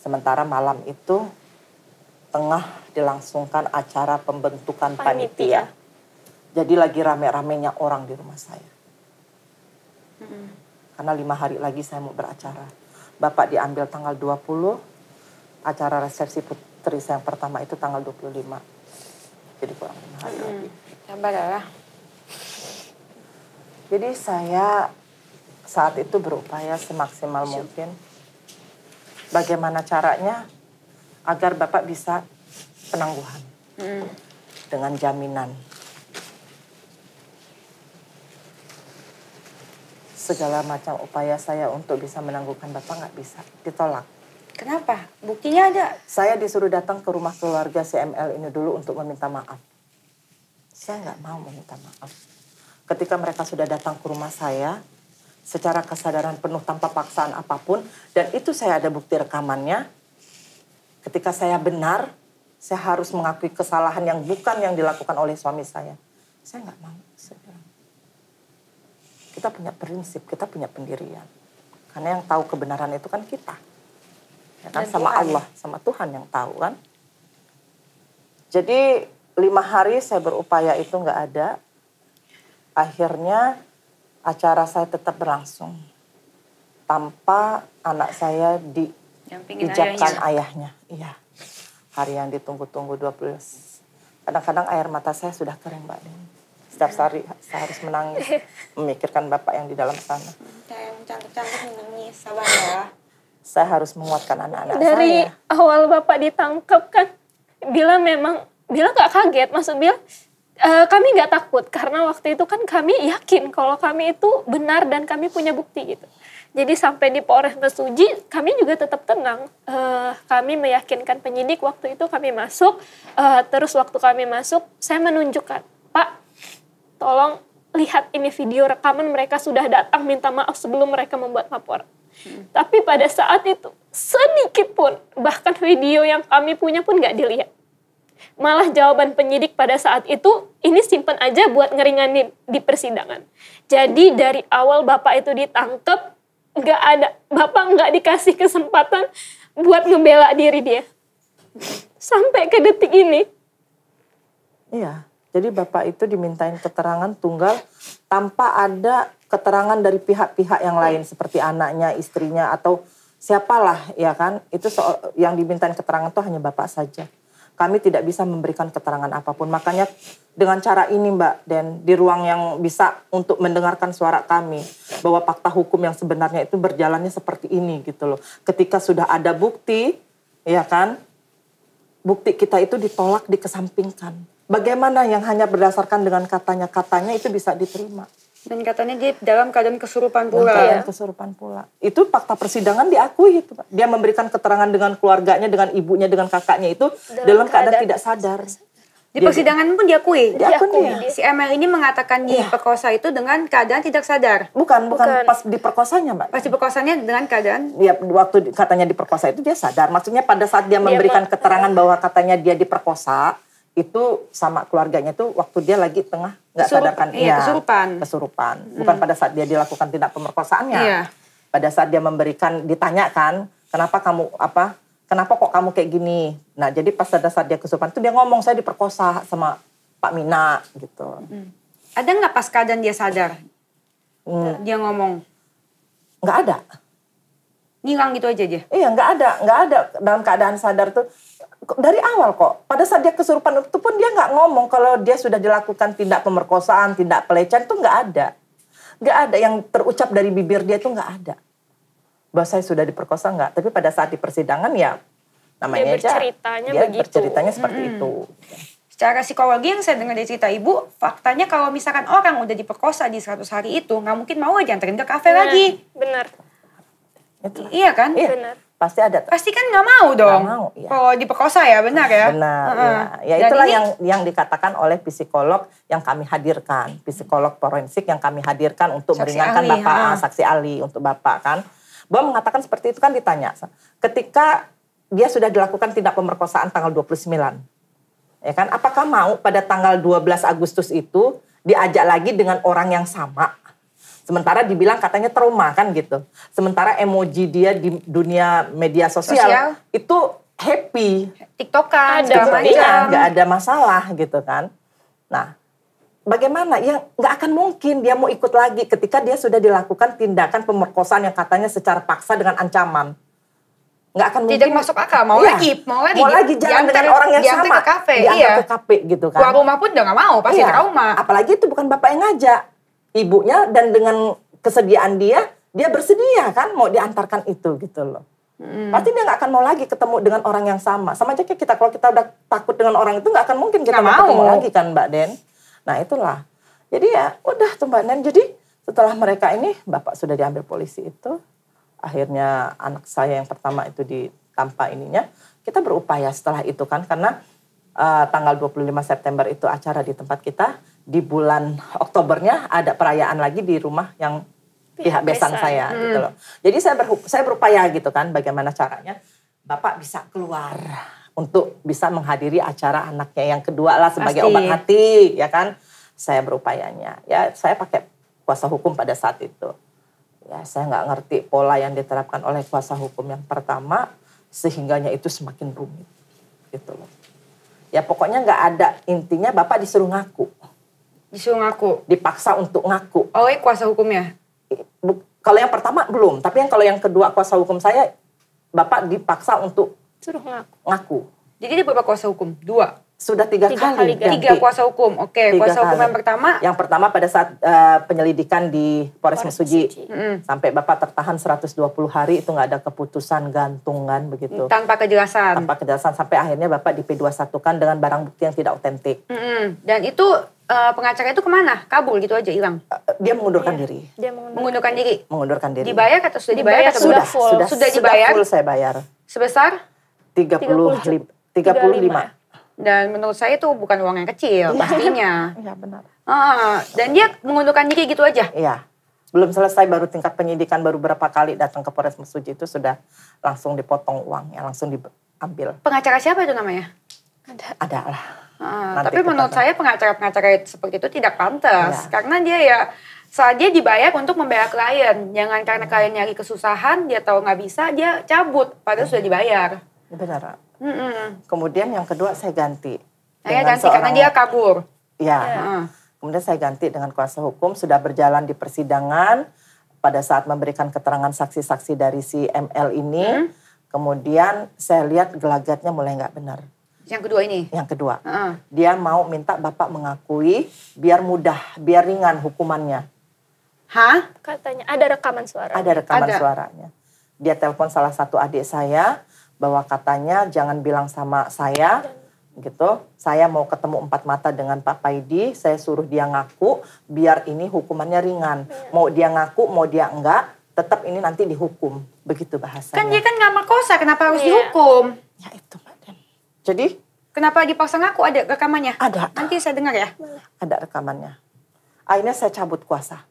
Sementara malam itu tengah dilangsungkan acara pembentukan panitia. Jadi lagi rame-ramenya orang di rumah saya. Karena lima hari lagi saya mau beracara. Bapak diambil tanggal dua puluh. Acara resepsi putri saya yang pertama itu tanggal dua puluh lima. Jadi kurang lima hari hmm. lagi. Sabar ya. Jadi saya saat itu berupaya semaksimal mungkin. Bagaimana caranya agar Bapak bisa penangguhan. Hmm. Dengan jaminan. Segala macam upaya saya untuk bisa menangguhkan Bapak nggak bisa, ditolak. Kenapa? Buktinya ada. Saya disuruh datang ke rumah keluarga C M L ini dulu untuk meminta maaf. Saya nggak mau meminta maaf. Ketika mereka sudah datang ke rumah saya, secara kesadaran penuh tanpa paksaan apapun, dan itu saya ada bukti rekamannya, ketika saya benar, saya harus mengakui kesalahan yang bukan yang dilakukan oleh suami saya. Saya nggak mau, saya bilang. Kita punya prinsip, kita punya pendirian. Karena yang tahu kebenaran itu kan kita. Ya kan? Sama Allah, sama Tuhan yang tahu kan. Jadi lima hari saya berupaya itu nggak ada. Akhirnya acara saya tetap berlangsung. Tanpa anak saya diijabkan ayahnya. Iya. Hari yang ditunggu-tunggu dua puluh. Kadang-kadang air mata saya sudah kering, Mbak Dini. Setiap hari saya harus menangis, memikirkan Bapak yang di dalam sana. Saya yang cantik-cantik menangis, sabar ya. Saya harus menguatkan anak-anak saya. Dari awal Bapak ditangkap kan, Bila memang, Bila gak kaget, maksud Bila, uh, kami gak takut. Karena waktu itu kan kami yakin kalau kami itu benar dan kami punya bukti gitu. Jadi sampai di Polres Mesuji, kami juga tetap tenang. Uh, kami meyakinkan penyidik, waktu itu kami masuk, uh, terus waktu kami masuk, saya menunjukkan, Pak, tolong lihat ini video rekaman mereka sudah datang minta maaf sebelum mereka membuat laporan. Hmm. Tapi pada saat itu sedikit pun bahkan video yang kami punya pun nggak dilihat. Malah jawaban penyidik pada saat itu ini simpen aja buat ngeringanin di persidangan. Jadi dari awal Bapak itu ditangkap nggak ada, Bapak nggak dikasih kesempatan buat ngebela diri dia sampai ke detik ini. Iya. Jadi Bapak itu dimintain keterangan tunggal tanpa ada keterangan dari pihak-pihak yang lain seperti anaknya, istrinya atau siapalah ya kan. Itu so yang dimintain keterangan itu hanya Bapak saja. kami tidak bisa memberikan keterangan apapun. Makanya dengan cara ini Mbak Den, di ruang yang bisa untuk mendengarkan suara kami, bahwa fakta hukum yang sebenarnya itu berjalannya seperti ini gitu loh. Ketika sudah ada bukti, ya kan, bukti kita itu ditolak, dikesampingkan. Bagaimana yang hanya berdasarkan dengan katanya-katanya itu bisa diterima. Dan katanya dia dalam keadaan kesurupan pula. Dalam keadaan ya? kesurupan pula. Itu fakta persidangan diakui itu. Dia memberikan keterangan dengan keluarganya, dengan ibunya, dengan kakaknya itu dalam, dalam keadaan, keadaan tidak sadar. Di dia persidangan pun diakui. Diakui. diakui ya. Si M L ini mengatakan dia diperkosa ya. itu dengan keadaan tidak sadar. Bukan, bukan, bukan. pas diperkosanya Mbak. Pas diperkosanya dengan keadaan? Ya, waktu katanya diperkosa itu dia sadar. Maksudnya pada saat dia, dia memberikan keterangan bahwa katanya dia diperkosa, itu sama keluarganya tuh waktu dia lagi tengah nggak sadarkan iya, ya kesurupan kesurupan bukan hmm. pada saat dia dilakukan tindak pemerkosaannya iya. pada saat dia memberikan ditanyakan kenapa kamu apa kenapa kok kamu kayak gini, nah jadi pas pada saat dia kesurupan itu dia ngomong saya diperkosa sama Pak Mina gitu. hmm. Ada nggak pas keadaan dia sadar hmm. dia ngomong? Nggak ada, ngilang gitu aja dia. Iya nggak ada nggak ada dalam keadaan sadar tuh. Dari awal kok, pada saat dia kesurupan itu pun dia nggak ngomong kalau dia sudah dilakukan tindak pemerkosaan, tindak pelecehan, itu nggak ada. Nggak ada yang terucap dari bibir dia itu nggak ada. Bahwa saya sudah diperkosa nggak, tapi pada saat di persidangan ya namanya dia aja. Dia begitu. berceritanya seperti hmm. itu. Secara psikologi yang saya dengar dari cerita ibu, faktanya kalau misalkan orang udah diperkosa di seratus hari itu, nggak mungkin mau aja anterin ke kafe bener. lagi. Benar. Iya kan? Iya. Benar. Pasti ada. Pasti kan nggak mau dong. Nggak mau, iya. Kalau diperkosa ya, benar ya? Benar, uh -uh. ya. Ya itulah ini... yang, yang dikatakan oleh psikolog yang kami hadirkan. Psikolog forensik yang kami hadirkan untuk saksi meringankan ahli, Bapak. Ha. Saksi ahli untuk Bapak kan. Bahwa mengatakan seperti itu kan ditanya. Ketika dia sudah dilakukan tindak pemerkosaan tanggal dua puluh sembilan. Ya kan? Apakah mau pada tanggal dua belas Agustus itu diajak lagi dengan orang yang sama? Sementara dibilang katanya trauma kan gitu. Sementara emoji dia di dunia media sosial, sosial. itu happy. TikTokan, ada iya, gak ada masalah gitu kan. Nah bagaimana? Ya gak akan mungkin dia mau ikut lagi ketika dia sudah dilakukan tindakan pemerkosaan yang katanya secara paksa dengan ancaman. Gak akan mungkin. Tidak masuk akal, mau iya, lagi. Mau lagi, mau lagi jalan dengan orang yang sama. Ke kafe, diantar iya. ke kafe gitu kan. Keluar rumah pun udah gak mau, pasti iya. trauma. Apalagi itu bukan bapak yang ngajak. Ibunya, dan dengan kesediaan dia, dia bersedia kan mau diantarkan itu gitu loh. Hmm. Pasti dia gak akan mau lagi ketemu dengan orang yang sama. Sama aja kayak kita, kalau kita udah takut dengan orang itu gak akan mungkin kita mau ketemu lagi kan Mbak Den. Nah itulah. Jadi ya udah tuh Mbak Den. Jadi setelah mereka ini, Bapak sudah diambil polisi itu. Akhirnya anak saya yang pertama itu ditampa ininya. Kita berupaya setelah itu kan, karena uh, tanggal dua puluh lima September itu acara di tempat kita. Di bulan Oktobernya ada perayaan lagi di rumah yang pihak besan saya hmm. gitu loh. Jadi saya, ber, saya berupaya gitu kan bagaimana caranya Bapak bisa keluar untuk bisa menghadiri acara anaknya yang kedua lah sebagai Pasti. obat hati ya kan. Saya berupayanya ya, saya pakai kuasa hukum pada saat itu. Ya saya nggak ngerti pola yang diterapkan oleh kuasa hukum yang pertama sehingganya itu semakin rumit gitu loh. Ya pokoknya nggak ada intinya Bapak disuruh ngaku. Disuruh ngaku? Dipaksa untuk ngaku. Oh, kuasa hukumnya? Kalau yang pertama belum. Tapi yang kalau yang kedua kuasa hukum saya, Bapak dipaksa untuk suruh ngaku. ngaku. Jadi dia Bapak kuasa hukum? Dua? Sudah tiga, tiga kali. kali tiga kuasa hukum. Oke, okay. kuasa kali. hukum yang pertama? Yang pertama pada saat uh, penyelidikan di Polres Mesuji. Mm. Sampai Bapak tertahan seratus dua puluh hari itu nggak ada keputusan gantungan begitu. Tanpa kejelasan? Tanpa kejelasan. Sampai akhirnya Bapak di P dua puluh satu kan dengan barang bukti yang tidak otentik. Mm-hmm. Dan itu... pengacara itu kemana? Kabul gitu aja, hilang? Dia mengundurkan iya. diri. Dia mengundurkan, mengundurkan diri? Mengundurkan diri. Dibayar atau sudah dibayar? Atau sudah, full. sudah, sudah dibayar. Sudah full saya bayar. Sebesar? tiga puluh lima. Dan menurut saya itu bukan uang yang kecil, pastinya. Iya, benar. Ah, dan dia mengundurkan diri gitu aja? Iya. Belum selesai, baru tingkat penyidikan, baru berapa kali datang ke Polres Mesuji itu sudah langsung dipotong uangnya, langsung diambil. Pengacara siapa itu namanya? Ada. Ada lah. Ah, tapi menurut kita, saya pengacara-pengacara seperti itu tidak pantas. Ya. Karena dia ya saat dia dibayar untuk membela klien. Jangan karena klien nyari kesusahan, dia tahu nggak bisa, dia cabut. Padahal hmm. sudah dibayar. Benar. Hmm -hmm. Kemudian yang kedua saya ganti. Saya ganti seorang, karena dia kabur. Ya. ya. Hmm. Kemudian saya ganti dengan kuasa hukum. Sudah berjalan di persidangan. Pada saat memberikan keterangan saksi-saksi dari si M L ini. Hmm. Kemudian saya lihat gelagatnya mulai nggak benar. Yang kedua ini? Yang kedua. Uh-uh. Dia mau minta Bapak mengakui biar mudah, biar ringan hukumannya. Hah? Katanya ada rekaman suara. Ada rekaman ada. suaranya. Dia telepon salah satu adik saya bahwa katanya jangan bilang sama saya. Dan... gitu, saya mau ketemu empat mata dengan Pak Paidi, saya suruh dia ngaku biar ini hukumannya ringan. Ya. Mau dia ngaku, mau dia enggak, tetap ini nanti dihukum. Begitu bahasanya. Kan dia kan nggak makosa, kenapa harus ya. dihukum? Ya itu, Mbak Den. Jadi? Kenapa dipaksa ngaku, ada rekamannya? Ada. Nanti saya dengar ya? Ada rekamannya. Akhirnya saya cabut kuasa.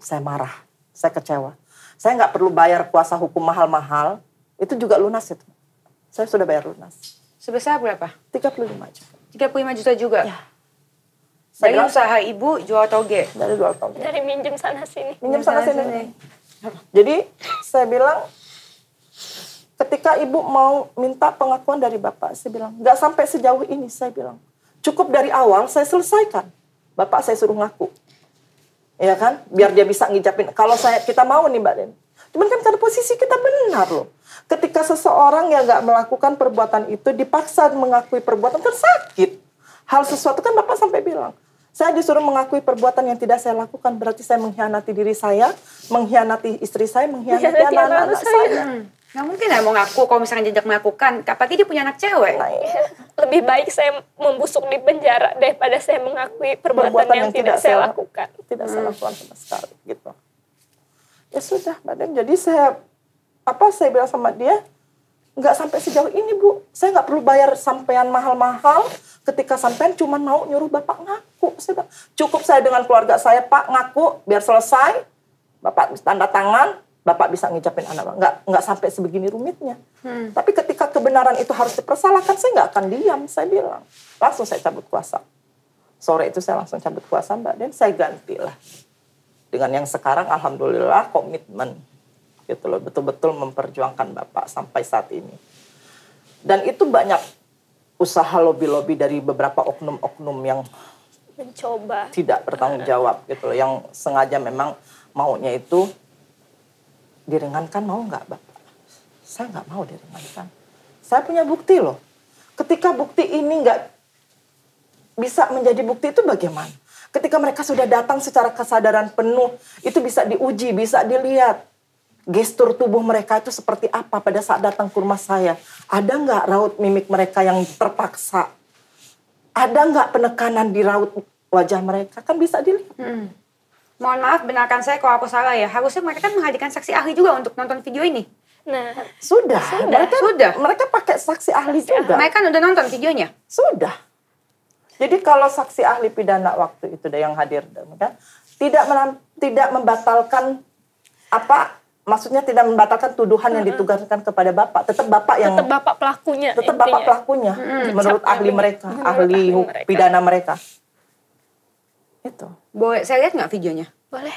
Saya marah, saya kecewa. Saya nggak perlu bayar kuasa hukum mahal-mahal, itu juga lunas itu. Saya sudah bayar lunas. Sebesar berapa? tiga puluh lima juta. tiga puluh lima juta juga? Ya. Dari Saya usaha ibu jual toge? Dari jual toge. Dari minjem sana-sini. Minjem sana-sini. Sana Jadi saya bilang, ketika ibu mau minta pengakuan dari bapak, saya bilang, nggak sampai sejauh ini, saya bilang. Cukup dari awal, saya selesaikan. Bapak saya suruh ngaku. Ya kan? Biar dia bisa ngijapin. Kalau saya kita mau nih, Mbak Den. Cuman kan karena posisi kita benar loh. Ketika seseorang yang gak melakukan perbuatan itu dipaksa mengakui perbuatan, kan sakit. Hal sesuatu kan Bapak sampai bilang, saya disuruh mengakui perbuatan yang tidak saya lakukan, berarti saya mengkhianati diri saya, mengkhianati istri saya, mengkhianati anak-anak saya. saya. Hmm. Gak mungkin ya mau ngaku kalau misalnya jejak melakukan, apalagi dia punya anak cewek. Nah, iya. Lebih baik saya membusuk di penjara daripada saya mengakui perbuatan, perbuatan yang, yang tidak saya lakukan. Tidak hmm. saya lakukan sama sekali, gitu. Ya sudah, Mbak Den. Jadi saya, apa saya bilang sama dia, nggak sampai sejauh ini, Bu. Saya nggak perlu bayar sampean mahal-mahal ketika sampean cuma mau nyuruh Bapak ngaku. Saya bilang, cukup saya dengan keluarga saya, Pak, ngaku, biar selesai. Bapak tanda tangan, Bapak bisa ngijapin anak. Nggak, nggak sampai sebegini rumitnya. Hmm. Tapi ketika kebenaran itu harus dipersalahkan, saya nggak akan diam, saya bilang. Langsung saya cabut kuasa. Sore itu saya langsung cabut kuasa, Mbak Den. Saya gantilah. Dengan yang sekarang, alhamdulillah komitmen, gitu loh, betul-betul memperjuangkan Bapak sampai saat ini. Dan itu banyak usaha lobby-lobby dari beberapa oknum-oknum yang mencoba tidak bertanggung jawab, gitu loh, yang sengaja memang maunya itu diringankan, mau nggak Bapak? Saya nggak mau diringankan. Saya punya bukti loh. Ketika bukti ini nggak bisa menjadi bukti itu bagaimana? Ketika mereka sudah datang secara kesadaran penuh, itu bisa diuji, bisa dilihat. Gestur tubuh mereka itu seperti apa pada saat datang ke rumah saya. Ada nggak raut mimik mereka yang terpaksa? Ada nggak penekanan di raut wajah mereka? Kan bisa dilihat. Hmm. Mohon maaf, benarkan saya kalau aku salah ya. Harusnya mereka kan menghadirkan saksi ahli juga untuk nonton video ini. Nah, sudah. Sudah. Mereka, sudah. mereka pakai saksi ahli saksi juga. Mereka udah nonton videonya? Sudah. Jadi kalau saksi ahli pidana waktu itu yang hadir, kan, tidak menam, tidak membatalkan apa, maksudnya tidak membatalkan tuduhan mm-hmm. yang ditugaskan kepada Bapak. Tetap Bapak yang tetap Bapak pelakunya. Tetap intinya. Bapak pelakunya mm-hmm. menurut ahli mereka, menurut ahli, ahli mereka. pidana mereka. Itu. Boleh saya lihat nggak videonya? Boleh.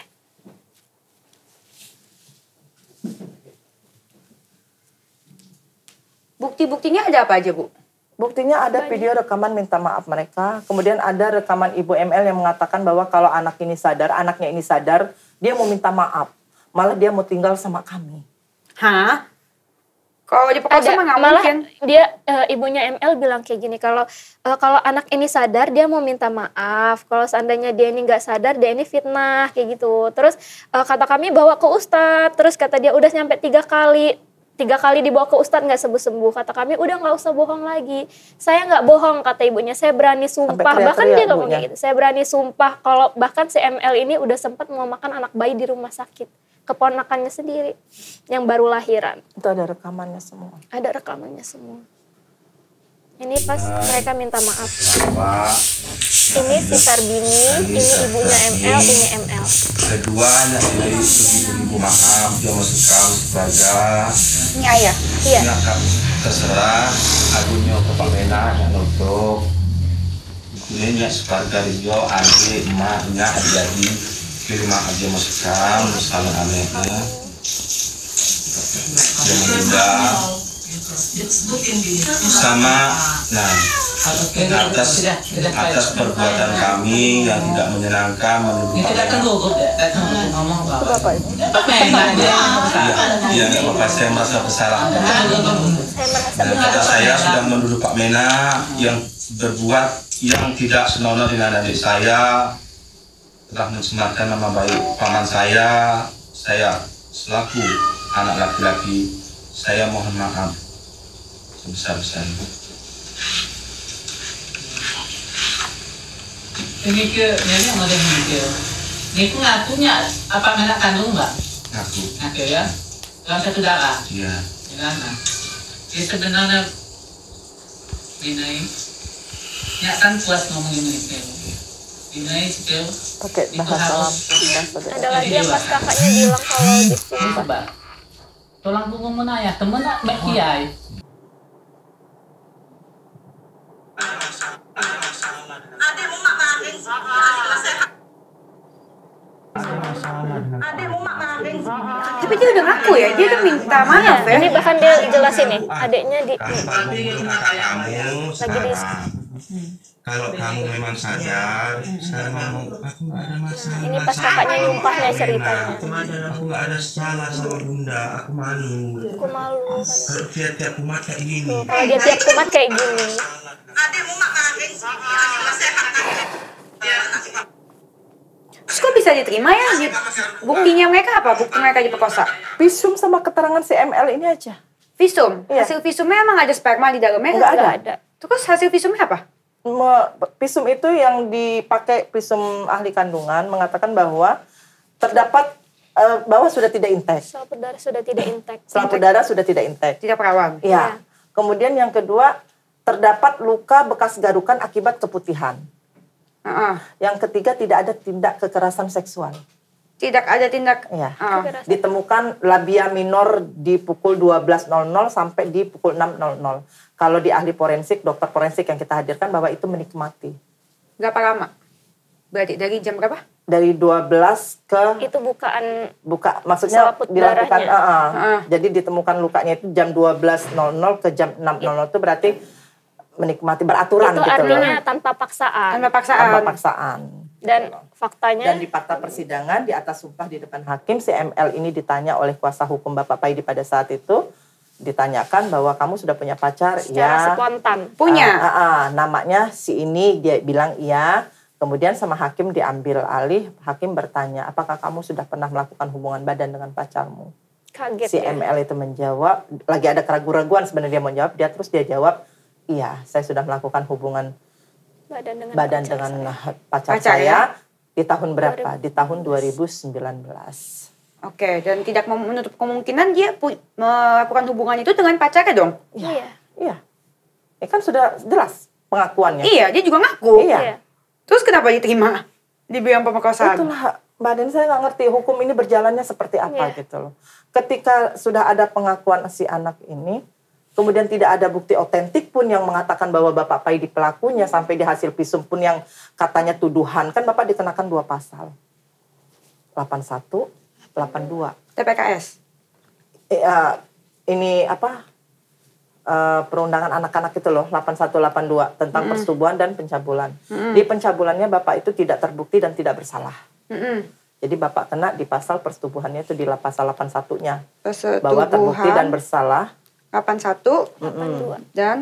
Bukti-buktinya ada apa aja, Bu? Buktinya ada video rekaman minta maaf mereka. Kemudian ada rekaman Ibu M L yang mengatakan bahwa kalau anak ini sadar, anaknya ini sadar, dia mau minta maaf. Malah dia mau tinggal sama kami. Hah? Kalau diperkosa mah nggak mungkin. Dia e, ibunya M L bilang kayak gini, kalau e, kalau anak ini sadar dia mau minta maaf. Kalau seandainya dia ini nggak sadar, dia ini fitnah kayak gitu. Terus e, kata kami bawa ke Ustadz. Terus kata dia udah nyampe tiga kali. Tiga kali dibawa ke Ustadz nggak sembuh-sembuh. Kata kami, udah nggak usah bohong lagi. Saya nggak bohong, kata ibunya. Saya berani sumpah. Kriya, bahkan kriya, dia ngomong kayak gitu. Saya berani sumpah kalau bahkan si M L ini udah sempat mau makan anak bayi di rumah sakit. Keponakannya sendiri. Yang baru lahiran. Itu ada rekamannya semua. Ada rekamannya semua. Ini pas mereka minta maaf. Ini si Sarbini, ini ibunya M L, ini M L. Kedua anak dari ibu-ibu maaf, dia masuk kaos baga. Ini ayah? Iya. Terserah, agunya kepalena, yang nutup. Ini nyak separga dia, adik, emak, nyak, jadi. Kiri maaf dia masuk kaos, misalnya anehnya. Dia meninggal. Sama nah atas atas perbuatan kami yang tidak menyenangkan menurut Bapak. Bapak itu. Bapak itu. Bapak itu. dia nggak merasakan merasa bersalah. Dan kata saya sudah menuduh Pak Mena yang berbuat yang tidak senonoh dengan adik saya, telah mencemarkan nama baik paman saya. Saya selaku anak laki-laki, saya mohon maaf sebesar-besarnya. Ini ke, ini yang ada di ini pun ngakunya, apa anak kandung nggak? Ngaku. Ngaku ya, dalam satu darah. Iya. Ya, nah. Jadi sebenarnya, ini, ya kan puas ngomongin itu. Ini itu. Pakai bahasa Lampung. Ada lagi yang pas kakaknya bilang kalau di sini. Coba. Tolong punggung menayah, temen nak berkiai. Tapi dia udah ngaku ya, dia udah minta maaf ya. Ini bahkan dia jelasin nih, adiknya di lagi di. Kalau kamu memang sadar, saya ngomong aku nggak ada masalah. Ini pas kakaknya nyumpahnya ceritanya. Aku nggak ada salah sama bunda, aku malu. Aku malu. Kalau tiap-tiap kumat kayak gini. Kalau dia tiap kumat kayak gini. Adikmu maafin. Terus kok bisa diterima ya? Buktinya mereka apa? Bukti mereka diperkosa? Visum sama keterangan si M L ini aja. Visum? Iya. Hasil visumnya emang ada sperma di dalamnya? Enggak ada. ada. Terus hasil visumnya apa? Visum itu yang dipakai visum ahli kandungan mengatakan bahwa terdapat uh, bahwa sudah tidak intek. Selaput darah sudah tidak intek. Selaput darah sudah tidak intek. Tidak perawan. Iya. Ya. Kemudian yang kedua, terdapat luka bekas garukan akibat keputihan. Uh-uh. Yang ketiga tidak ada tindak kekerasan seksual. Tidak ada tindak ya. uh. Ditemukan labia minor di pukul dua belas nol nol sampai di pukul enam nol nol. Kalau di ahli forensik, dokter forensik yang kita hadirkan bahwa itu menikmati. Berapa lama? Berarti dari jam berapa? Dari dua belas ke itu bukaan buka maksudnya dilakukan uh -uh. Uh. Jadi ditemukan lukanya itu jam dua belas nol nol ke jam enam nol nol itu, itu berarti menikmati beraturan itu gitu loh. Itu artinya tanpa paksaan. Tanpa paksaan. Tanpa paksaan. Dan faktanya. Dan di fakta persidangan di atas sumpah di depan hakim, si M L ini ditanya oleh kuasa hukum Bapak Paidi pada saat itu, ditanyakan bahwa kamu sudah punya pacar. Secara ya, spontan. Punya. Uh, uh, uh, namanya si ini, dia bilang iya. Kemudian sama hakim diambil alih, hakim bertanya, apakah kamu sudah pernah melakukan hubungan badan dengan pacarmu? Kaget si ya? M L itu menjawab, lagi ada keraguan-raguan sebenarnya dia mau jawab, dia terus dia jawab, iya, saya sudah melakukan hubungan badan dengan badan pacar, dengan saya. pacar, pacar saya ya? Di tahun berapa? dua ribu sembilan belas. Di tahun dua ribu sembilan belas. Oke, dan tidak menutup kemungkinan dia melakukan hubungan itu dengan pacarnya dong? Iya. Iya. Ya kan sudah jelas pengakuannya. Iya, dia juga ngaku. Iya. Iya. Terus kenapa diterima? Dibilang pemerkosaan? Itulah, Mbak Den, saya nggak ngerti hukum ini berjalannya seperti apa iya. gitu loh. Ketika sudah ada pengakuan si anak ini, kemudian tidak ada bukti otentik pun yang mengatakan bahwa Bapak Paidi pelakunya, sampai di hasil visum pun yang katanya tuduhan. Kan Bapak dikenakan dua pasal. delapan puluh satu, delapan puluh dua. T P K S? E, uh, ini apa? Uh, perundangan anak-anak itu loh, delapan puluh satu, delapan puluh dua. Tentang mm-hmm. persetubuhan dan pencabulan. Mm-hmm. Di pencabulannya Bapak itu tidak terbukti dan tidak bersalah. Mm-hmm. Jadi Bapak kena di pasal persetubuhannya itu di pasal delapan puluh satunya. Bahwa terbukti dan bersalah. delapan puluh satu, delapan puluh dua. Dan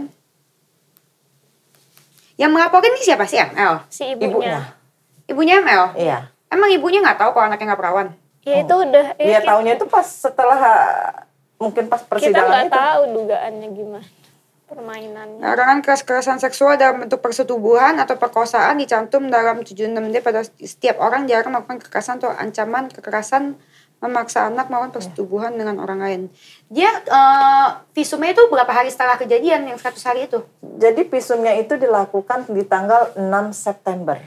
yang melaporkan ini siapa sih? M L? Si ibunya. Ibunya, ibunya M L? Iya. Emang ibunya nggak tahu kalau anaknya nggak perawan? Ya itu udah. Ya dia kita... taunya itu pas setelah, mungkin pas persidangan itu. Kita nggak tahu dugaannya gimana, permainannya. Larangan keras-kerasan seksual dalam bentuk persetubuhan atau perkosaan dicantum dalam tujuh puluh enam D pada setiap orang dilarang melakukan kekerasan atau ancaman kekerasan, memaksa anak melawan persetubuhan ya. dengan orang lain. Dia uh, visumnya itu berapa hari setelah kejadian yang seratus hari itu? Jadi visumnya itu dilakukan di tanggal enam September.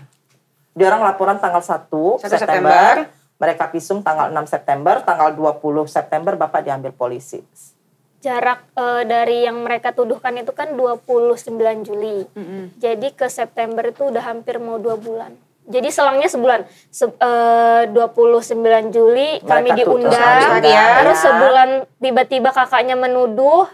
Di orang laporan tanggal satu September, mereka visum tanggal enam September, tanggal dua puluh September Bapak diambil polisi. Jarak uh, dari yang mereka tuduhkan itu kan dua puluh sembilan Juli. Mm-hmm. Jadi ke September itu udah hampir mau dua bulan. Jadi selangnya sebulan, Se uh, dua puluh sembilan Juli mereka kami diundang, ya. Terus sebulan tiba-tiba kakaknya menuduh,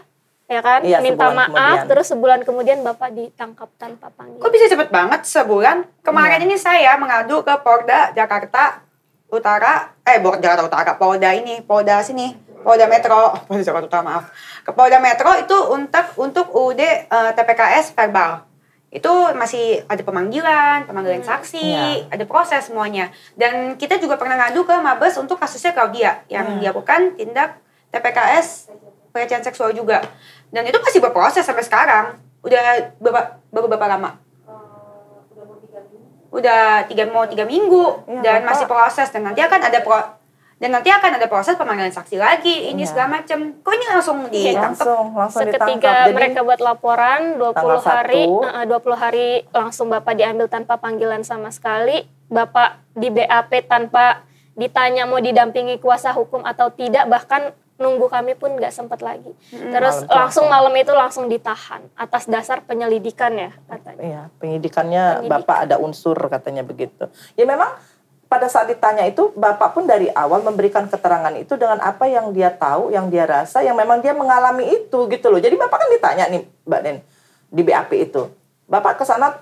ya kan, iya, minta maaf, kemudian. Terus sebulan kemudian Bapak ditangkap tanpa panggilan. Kok bisa cepet banget sebulan? Kemarin hmm. ini saya mengadu ke Polda Jakarta Utara, eh Jakarta Utara, Polda ini, Polda sini, Polda Metro, Polda Jakarta, maaf. Ke Polda Metro itu untuk untuk U D uh, T P K S verbal. Itu masih ada pemanggilan, pemanggilan saksi, hmm. ada proses semuanya. Dan kita juga pernah ngadu ke Mabes untuk kasusnya Claudia yang hmm. dilakukan tindak T P K S pelecehan seksual juga. Dan itu masih berproses sampai sekarang. Udah beberapa, beberapa lama. Udah tiga mau tiga minggu ya, dan masih proses dan nanti akan ada pro dan nanti akan ada proses pemanggilan saksi lagi ini ya. Segala macam. Kok ini langsung ditangkap? Langsung, langsung seketika ditangkap. Mereka buat laporan dua puluh hari, dua puluh hari langsung Bapak diambil tanpa panggilan sama sekali, Bapak di B A P tanpa ditanya mau didampingi kuasa hukum atau tidak, bahkan nunggu kami pun nggak sempat lagi. Hmm. Terus malam langsung malam itu langsung ditahan atas dasar penyelidikan ya katanya. Iya, penyidikannya penyidikan. Bapak ada unsur katanya begitu. Ya memang pada saat ditanya itu Bapak pun dari awal memberikan keterangan itu dengan apa yang dia tahu, yang dia rasa, yang memang dia mengalami itu gitu loh. Jadi Bapak kan ditanya nih Mbak Den di B A P itu. Bapak ke sana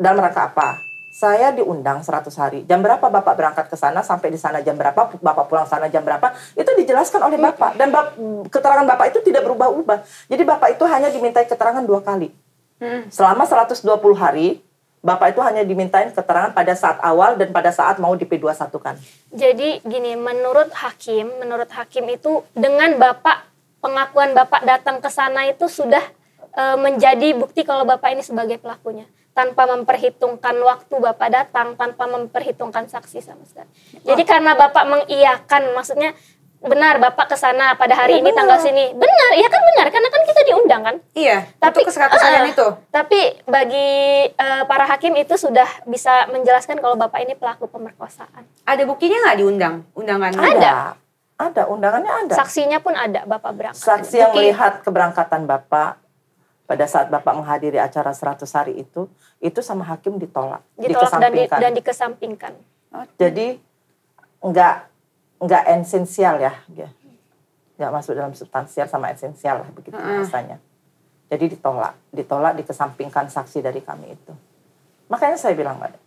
dalam rangka apa? Saya diundang seratus hari. Jam berapa Bapak berangkat ke sana, sampai di sana jam berapa, Bapak pulang sana jam berapa. Itu dijelaskan oleh Bapak. Dan bap, keterangan Bapak itu tidak berubah-ubah. Jadi Bapak itu hanya dimintai keterangan dua kali. Hmm. Selama seratus dua puluh hari, Bapak itu hanya dimintain keterangan pada saat awal dan pada saat mau di P dua puluh satu kan. Jadi gini, menurut hakim, menurut hakim itu dengan Bapak, pengakuan Bapak datang ke sana itu sudah e, menjadi bukti kalau Bapak ini sebagai pelakunya. Tanpa memperhitungkan waktu Bapak datang, tanpa memperhitungkan saksi sama sekali. Jadi oh. karena Bapak mengiyakan, maksudnya benar Bapak ke sana pada hari ya, ini benar. Tanggal sini. Benar, iya kan benar, karena kan kita diundang kan? Iya, tapi keseratusnya uh, itu. Tapi bagi uh, para hakim itu sudah bisa menjelaskan kalau Bapak ini pelaku pemerkosaan. Ada buktinya nggak diundang? Undangannya? Ada. Ada, undangannya ada. Saksinya pun ada Bapak berangkat. Saksi yang Bukti. melihat keberangkatan Bapak. Pada saat Bapak menghadiri acara seratus hari itu, itu sama hakim ditolak, ditolak dikesampingkan. Dan, di, dan dikesampingkan. Oh, jadi nggak nggak esensial ya, nggak masuk dalam substansial sama esensial lah begitu uh. rasanya. Jadi ditolak, ditolak dikesampingkan saksi dari kami itu. Makanya saya bilang, Mbak,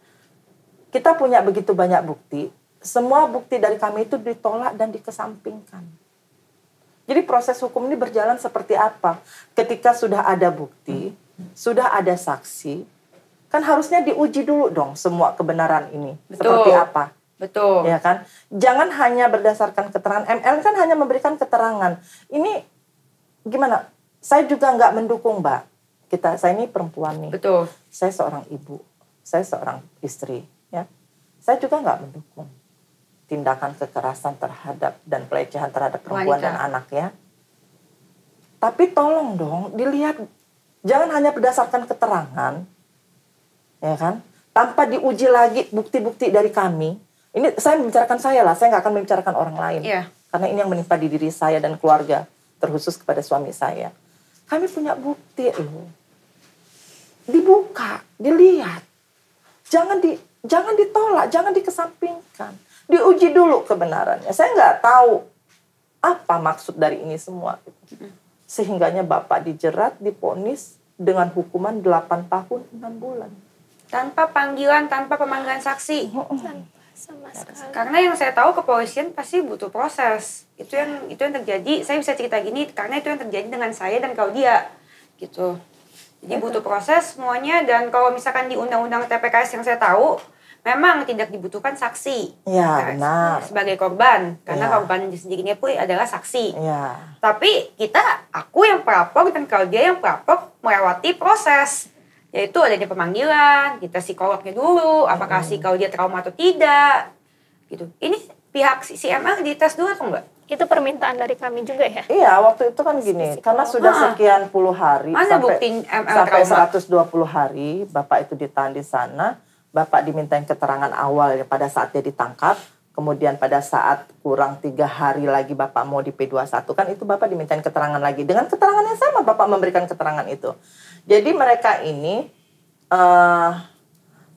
kita punya begitu banyak bukti, semua bukti dari kami itu ditolak dan dikesampingkan. Jadi proses hukum ini berjalan seperti apa? Ketika sudah ada bukti, sudah ada saksi, kan harusnya diuji dulu dong semua kebenaran ini. Betul. Seperti apa? Betul. Ya kan? Jangan hanya berdasarkan keterangan. M L kan hanya memberikan keterangan. Ini gimana? Saya juga nggak mendukung, Mbak. Kita, saya ini perempuan nih. Betul. Saya seorang ibu. Saya seorang istri. Ya. Saya juga nggak mendukung tindakan kekerasan terhadap dan pelecehan terhadap perempuan wanita dan anak ya. Tapi tolong dong dilihat, jangan hanya berdasarkan keterangan, ya kan? Tanpa diuji lagi bukti-bukti dari kami. Ini saya membicarakan saya lah, saya nggak akan membicarakan orang lain. Yeah. Karena ini yang menimpa di diri saya dan keluarga, terkhusus kepada suami saya. Kami punya bukti loh. Dibuka, dilihat. Jangan di, jangan ditolak, jangan dikesampingkan. Diuji dulu kebenarannya. Saya nggak tahu apa maksud dari ini semua. Sehingganya Bapak dijerat, diponis dengan hukuman delapan tahun enam bulan. Tanpa panggilan, tanpa pemanggilan saksi. Tanpa sama sekali. Karena yang saya tahu kepolisian pasti butuh proses. Itu yang itu yang terjadi. Saya bisa cerita gini karena itu yang terjadi dengan saya dan Claudia. Gitu. Jadi butuh proses semuanya. Dan kalau misalkan di undang-undang T P K S yang saya tahu, memang tidak dibutuhkan saksi ya, benar. Sebagai korban. Karena ya. korban sendirinya pun adalah saksi. Ya. Tapi kita, aku yang pelapor dan Claudia yang pelapor melewati proses. Yaitu adanya pemanggilan, kita psikolognya dulu, apakah hmm. si Claudia trauma atau tidak. Gitu. Ini pihak C M R dites dulu atau enggak? Itu permintaan dari kami juga ya? Iya, waktu itu kan gini, karena sudah ah. sekian puluh hari. Mana bukti M L trauma? Sampai seratus dua puluh hari, Bapak itu ditahan di sana. Bapak dimintain keterangan awal pada saat dia ditangkap. Kemudian pada saat kurang tiga hari lagi Bapak mau di P dua puluh satu. Kan itu Bapak dimintain keterangan lagi. Dengan keterangan yang sama Bapak memberikan keterangan itu. Jadi mereka ini uh,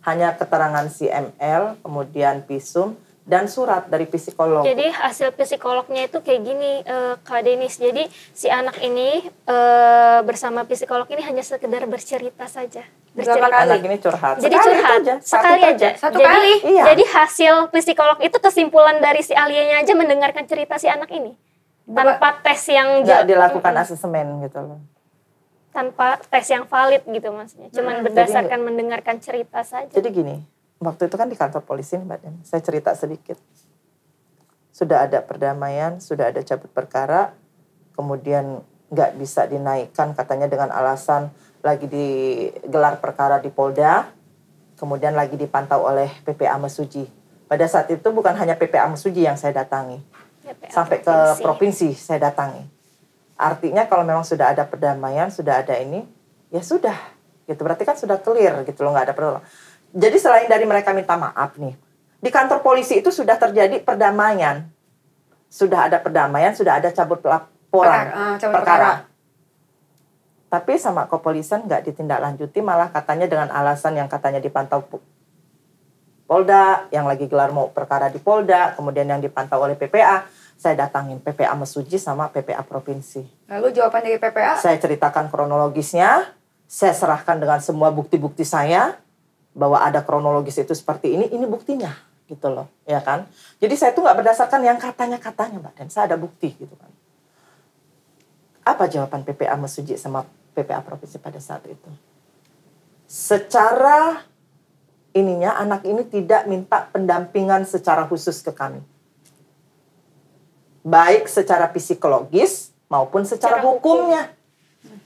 hanya keterangan C M L, kemudian visum, dan surat dari psikolog. Jadi hasil psikolognya itu kayak gini uh, Kak Denise. Jadi si anak ini uh, bersama psikolog ini hanya sekedar bercerita saja. Anak ini curhat. Jadi sekali curhat aja. sekali satu aja. Satu jadi, kali. Iya. Jadi hasil psikolog itu kesimpulan dari si aliennya aja mendengarkan cerita si anak ini. tanpa tes yang nggak dilakukan gitu. Asesmen gitu loh. Tanpa tes yang valid gitu maksudnya. Cuman hmm, berdasarkan jadi, mendengarkan cerita saja. Jadi gini, waktu itu kan di kantor polisi Mbak Denny, saya cerita sedikit. Sudah ada perdamaian, sudah ada cabut perkara, kemudian nggak bisa dinaikkan katanya dengan alasan lagi digelar perkara di Polda, kemudian lagi dipantau oleh P P A Mesuji. Pada saat itu bukan hanya P P A Mesuji yang saya datangi, P P A sampai provinsi. Ke provinsi saya datangi. Artinya kalau memang sudah ada perdamaian, sudah ada ini, ya sudah. Gitu. Berarti kan sudah clear gitu loh, nggak ada perlu. Jadi selain dari mereka minta maaf nih, di kantor polisi itu sudah terjadi perdamaian. Sudah ada perdamaian, sudah ada cabut laporan, per, uh, cabut perkara. perkara. Tapi sama kepolisian nggak ditindaklanjuti, malah katanya dengan alasan yang katanya dipantau Polda, yang lagi gelar mau perkara di Polda, kemudian yang dipantau oleh P P A. Saya datangin P P A Mesuji sama P P A Provinsi. Lalu jawaban dari P P A? Saya ceritakan kronologisnya, saya serahkan dengan semua bukti-bukti saya, bahwa ada kronologis itu seperti ini, ini buktinya, gitu loh, ya kan? Jadi saya tuh nggak berdasarkan yang katanya-katanya, Mbak, dan saya ada bukti, gitu kan. Apa jawaban P P A Mesuji sama P P A Provinsi pada saat itu? Secara ininya, anak ini tidak minta pendampingan secara khusus ke kami. Baik secara psikologis maupun secara, secara hukumnya. Hukum.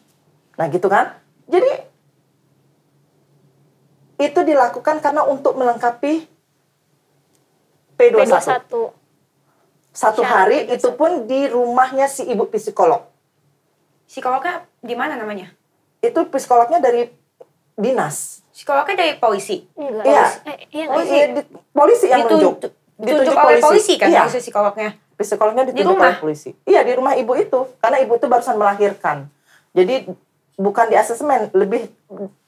Nah gitu kan. Jadi itu dilakukan karena untuk melengkapi P dua puluh satu. P dua puluh satu. Satu Syarang hari P dua puluh satu. Itu pun di rumahnya si ibu psikolog. Psikolognya di mana namanya? Itu psikolognya dari dinas. Psikolognya dari polisi? Enggak. Iya. Eh, iya, polisi. Iya, di, polisi yang menunjuk. Ditunjuk oleh polisi kan iya. Psikolognya? Psikolognya ditunjuk oleh polisi. Iya, di rumah ibu itu. Karena ibu itu barusan melahirkan. Jadi bukan di asesmen, lebih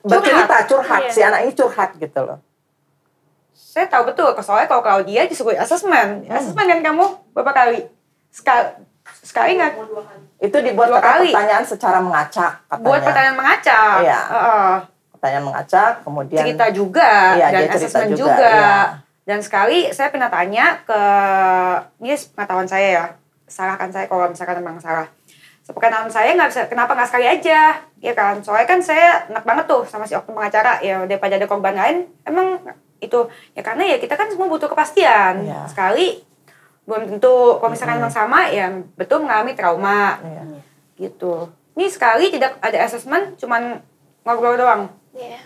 bercerita, curhat. curhat. Iya. Si anak ini curhat gitu loh. Saya tahu betul, soalnya kalau, kalau dia disuruh asesmen. Hmm. Asesmen kan kamu berapa kali? Sekal, sekali nggak? Itu dibuat dua kali. Pertanyaan secara mengacak. Katanya. Buat pertanyaan mengacak? Iya. Uh-uh. Pertanyaan mengacak, kemudian... Cerita juga, iya, dan asesmen juga. juga. Iya. Dan sekali saya pernah tanya ke, ini pengetahuan saya ya, salahkan saya kalau misalkan memang salah. Sepengetahuan saya nggak bisa, kenapa nggak sekali aja, ya kan? Soalnya kan saya enak banget tuh sama si oknum pengacara, ya daripada ada korban lain, emang itu ya karena ya kita kan semua butuh kepastian. Yeah. Sekali belum tentu, kalau misalkan memang mm-hmm. sama, ya betul mengalami trauma, yeah. gitu. Ini sekali tidak ada asesmen, cuman ngobrol doang. Yeah.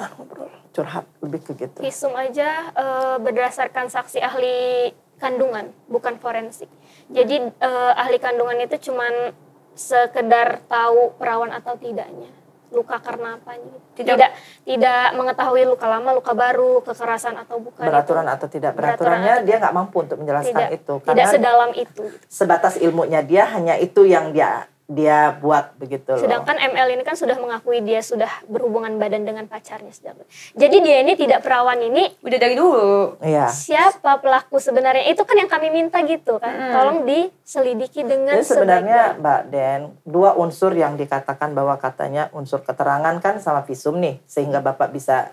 Ah, ngobrol. Curhat lebih ke gitu. Visum aja e, berdasarkan saksi ahli kandungan, bukan forensik. Jadi e, ahli kandungan itu cuman sekedar tahu perawan atau tidaknya, luka karena apanya. Tidak tidak, tidak mengetahui luka lama, luka baru, kekerasan atau bukan. Beraturan itu. atau tidak beraturannya beraturan dia nggak mampu untuk menjelaskan tidak, itu. Karena tidak sedalam itu. Sebatas ilmunya dia hanya itu yang dia dia buat begitu loh. Sedangkan M L ini kan sudah mengakui dia sudah berhubungan badan dengan pacarnya sejak. Jadi dia ini tidak perawan ini udah dari dulu. Iya. Siapa pelaku sebenarnya? Itu kan yang kami minta gitu kan. Hmm. Tolong diselidiki dengan sebaik. Sebenarnya Mbak Den, dua unsur yang dikatakan bahwa katanya unsur keterangan kan sama visum nih sehingga Bapak bisa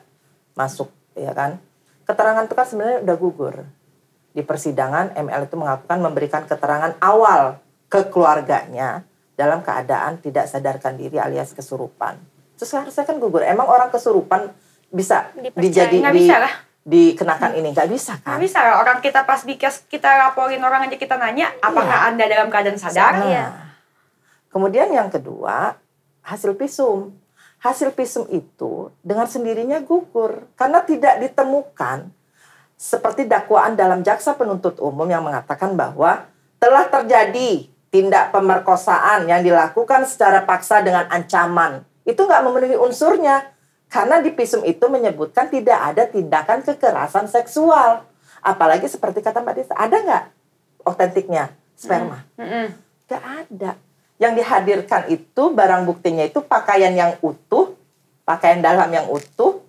masuk ya kan. Keterangan itu kan sebenarnya udah gugur. Di persidangan M L itu mengakukan memberikan keterangan awal ke keluarganya. Dalam keadaan tidak sadarkan diri alias kesurupan. Terus harusnya kan gugur. Emang orang kesurupan bisa dijadi di, dikenakan ini? Gak bisa kan? Gak bisa lah. Orang kita pas bikas kita laporin orang aja kita nanya, apakah iya. Anda dalam keadaan sadar? Nah. Iya. Kemudian yang kedua, hasil visum. Hasil visum itu dengan sendirinya gugur. Karena tidak ditemukan seperti dakwaan dalam jaksa penuntut umum yang mengatakan bahwa telah terjadi tindak pemerkosaan yang dilakukan secara paksa dengan ancaman. Itu nggak memenuhi unsurnya. Karena di visum itu menyebutkan tidak ada tindakan kekerasan seksual. Apalagi seperti kata Mbak Desa, ada nggak otentiknya sperma? Nggak ada. Yang dihadirkan itu barang buktinya itu pakaian yang utuh, pakaian dalam yang utuh,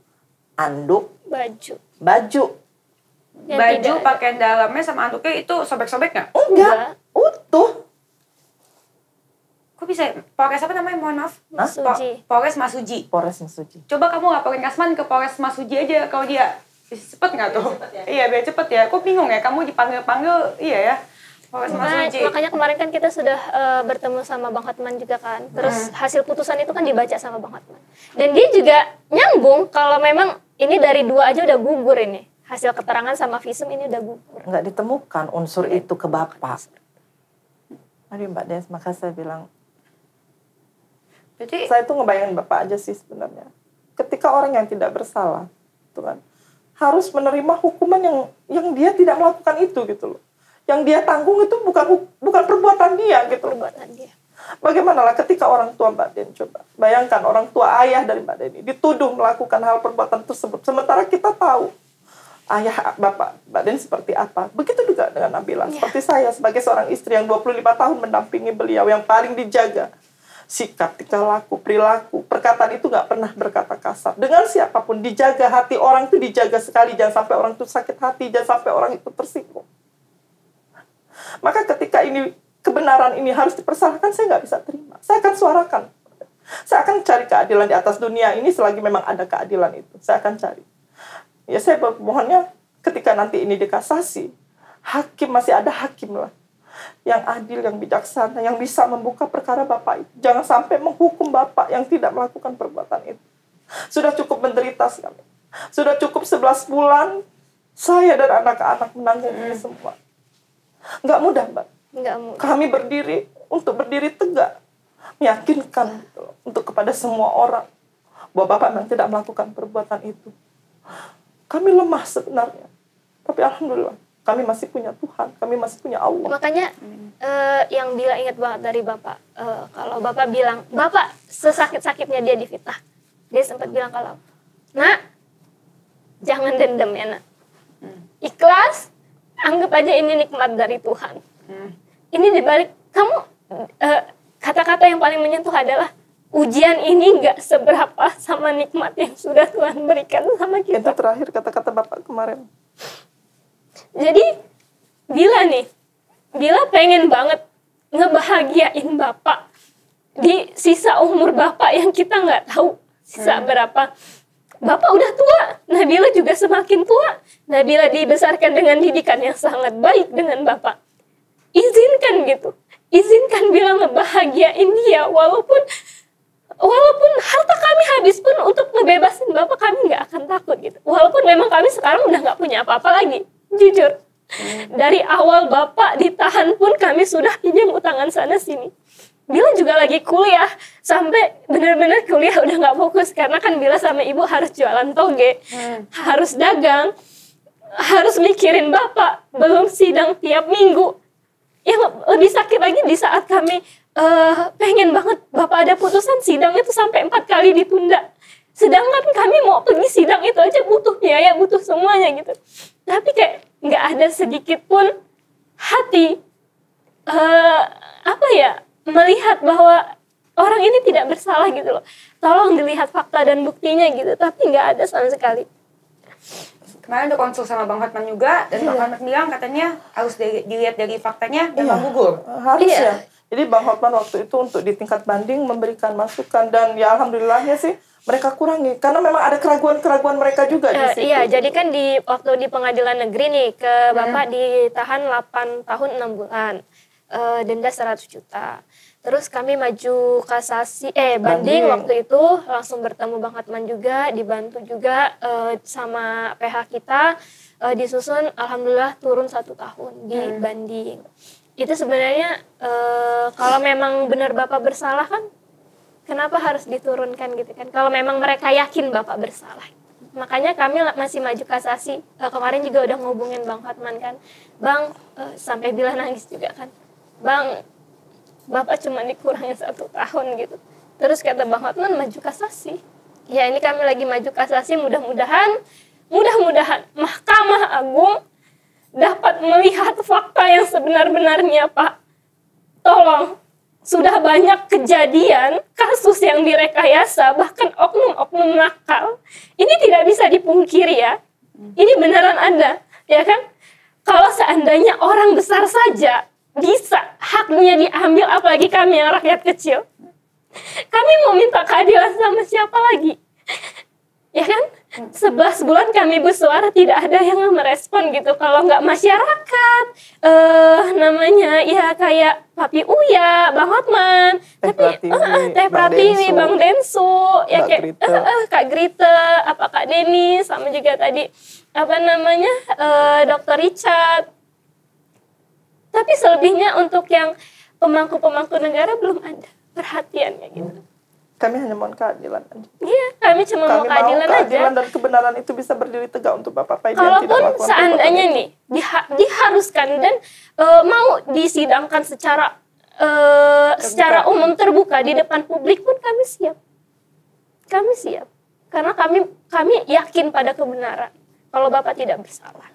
anduk, baju. Baju. Yang baju, pakaian dalamnya sama anduknya itu sobek-sobek nggak? Enggak, utuh. Kok bisa? Polres apa namanya? Mohon maaf. Mesuji. Po Polres Mesuji. Polres Mesuji. Coba kamu laporin Kasman ke Polres Mesuji aja kalau dia. Cepet nggak tuh? Cepet ya? Iya, biar cepet ya. Kok bingung ya? Kamu dipanggil-panggil, iya ya. Polres Mesuji. Makanya kemarin kan kita sudah uh, bertemu sama Bang Hotman juga kan. Terus hmm. hasil putusan itu kan dibaca sama Bang Hotman. Dan dia juga nyambung kalau memang ini dari dua aja udah gugur ini. Hasil keterangan sama visum ini udah gugur. Nggak ditemukan unsur itu ke Bapak. Mari Mbak Des, maka saya bilang. Jadi, saya itu ngebayangin Bapak aja sih sebenarnya. Ketika orang yang tidak bersalah, Tuhan, harus menerima hukuman yang yang dia tidak melakukan itu gitu loh. Yang dia tanggung itu bukan bukan perbuatan dia gitu loh. Perbuatan dia. Bagaimanalah ketika orang tua Mbak Den, coba bayangkan orang tua ayah dari Mbak Den dituduh melakukan hal perbuatan tersebut. Sementara kita tahu ayah Bapak, Mbak Den seperti apa. Begitu juga dengan Nabila. Ya. Seperti saya sebagai seorang istri yang dua puluh lima tahun mendampingi beliau, yang paling dijaga. Sikap, tingkah laku, perilaku, perkataan itu gak pernah berkata kasar. Dengan siapapun, dijaga hati orang itu dijaga sekali. Jangan sampai orang itu sakit hati, jangan sampai orang itu tersinggung. Maka ketika ini kebenaran ini harus dipersalahkan, saya gak bisa terima. Saya akan suarakan. Saya akan cari keadilan di atas dunia ini selagi memang ada keadilan itu. Saya akan cari. Ya saya mohonnya ketika nanti ini dikasasi, hakim masih ada hakim lah. Yang adil, yang bijaksana, yang bisa membuka perkara Bapak itu. Jangan sampai menghukum Bapak yang tidak melakukan perbuatan itu. Sudah cukup menderita sekali. Sudah cukup sebelas bulan, saya dan anak-anak menanggung ini semua. Nggak mudah, Mbak. Nggak mudah. Kami berdiri, untuk berdiri tegak. Meyakinkan gitu, untuk kepada semua orang. Bahwa Bapak memang tidak melakukan perbuatan itu. Kami lemah sebenarnya, tapi alhamdulillah kami masih punya Tuhan, kami masih punya Allah. Makanya eh, yang Bila ingat banget dari Bapak, eh, kalau Bapak bilang, Bapak sesakit-sakitnya dia difitnah, dia sempat bilang kalau, Nak, jangan dendam ya Nak, ikhlas, anggap aja ini nikmat dari Tuhan. Ini dibalik kamu kata-kata eh, yang paling menyentuh adalah, ujian ini nggak seberapa sama nikmat yang sudah Tuhan berikan sama kita. Itu terakhir kata-kata Bapak kemarin. Jadi, Bila nih, Bila pengen banget ngebahagiain Bapak di sisa umur Bapak yang kita nggak tahu sisa hmm. berapa. Bapak udah tua, Nabila juga semakin tua. Nabila dibesarkan dengan didikan yang sangat baik dengan Bapak. Izinkan gitu, izinkan Bila ngebahagiain dia walaupun... Walaupun harta kami habis pun untuk ngebebasin Bapak, kami nggak akan takut gitu. Walaupun memang kami sekarang udah nggak punya apa-apa lagi, jujur. Dari awal Bapak ditahan pun kami sudah pinjam utangan sana sini. Bila juga lagi kuliah, sampai benar-benar kuliah udah nggak fokus karena kan Bila sama Ibu harus jualan toge, hmm. harus dagang, harus mikirin Bapak. Belum sidang tiap minggu. Yang lebih sakit lagi di saat kami Uh, pengen banget Bapak ada putusan sidang itu sampai empat kali ditunda, sedangkan kami mau pergi sidang itu aja butuh biaya, butuh semuanya gitu. Tapi kayak nggak ada sedikit pun hati uh, apa ya melihat bahwa orang ini tidak bersalah gitu loh. Tolong dilihat fakta dan buktinya gitu, tapi nggak ada sama sekali. Kemarin udah konsul sama Bang Hotman juga, dan iya. Bang Hotman bilang katanya harus dilihat dari faktanya dan iya. Bang gugur harus iya. ya. Jadi Bang Hotman waktu itu untuk di tingkat banding memberikan masukan. Dan ya alhamdulillahnya sih mereka kurangi. Karena memang ada keraguan-keraguan mereka juga uh, di situ. Iya, jadi kan di, waktu di pengadilan negeri nih, ke Bapak hmm. ditahan delapan tahun enam bulan. Uh, denda seratus juta. Terus kami maju kasasi, eh banding, banding waktu itu. Langsung bertemu Bang Hotman juga, dibantu juga uh, sama P H kita. Uh, disusun, alhamdulillah turun satu tahun di hmm. banding. Itu sebenarnya e, kalau memang benar Bapak bersalah kan kenapa harus diturunkan gitu kan, kalau memang mereka yakin Bapak bersalah. Makanya kami masih maju kasasi. E, kemarin juga udah ngubungin Bang Hotman kan, Bang, e, sampai Bila nangis juga kan, Bang, Bapak cuma dikurangin satu tahun gitu. Terus kata Bang Hotman maju kasasi. Ya ini kami lagi maju kasasi, mudah-mudahan mudah-mudahan Mahkamah Agung dapat melihat fakta yang sebenar-benarnya, Pak. Tolong, sudah banyak kejadian, kasus yang direkayasa, bahkan oknum-oknum nakal. Ini tidak bisa dipungkiri ya. Ini beneran ada, ya kan? Kalau seandainya orang besar saja bisa haknya diambil, apalagi kami yang rakyat kecil. Kami mau minta keadilan sama siapa lagi? Ya kan? Sebelah sebulan kami bersuara tidak ada yang merespon gitu. Kalau nggak masyarakat, eh namanya ya kayak Papi Uya, Bang Hotman, Teh Pratiwi, uh, Teh Pratiwi, Bang Densu, ya kayak Grita. Uh, uh, Kak Grita, apa Kak Denny, sama juga tadi apa namanya uh, dokter Richard. Tapi selebihnya untuk yang pemangku-pemangku negara belum ada perhatiannya gitu. Hmm. Kami hanya mohon keadilan. Iya, kami cuma kami mau keadilan, mau keadilan aja. Dan kebenaran itu bisa berdiri tegak untuk Bapak Paidi. Kalaupun seandainya nih diha diharuskan dan e, mau disidangkan secara e, secara umum terbuka di depan publik pun kami siap. Kami siap karena kami kami yakin pada kebenaran. Kalau Bapak tidak bersalah.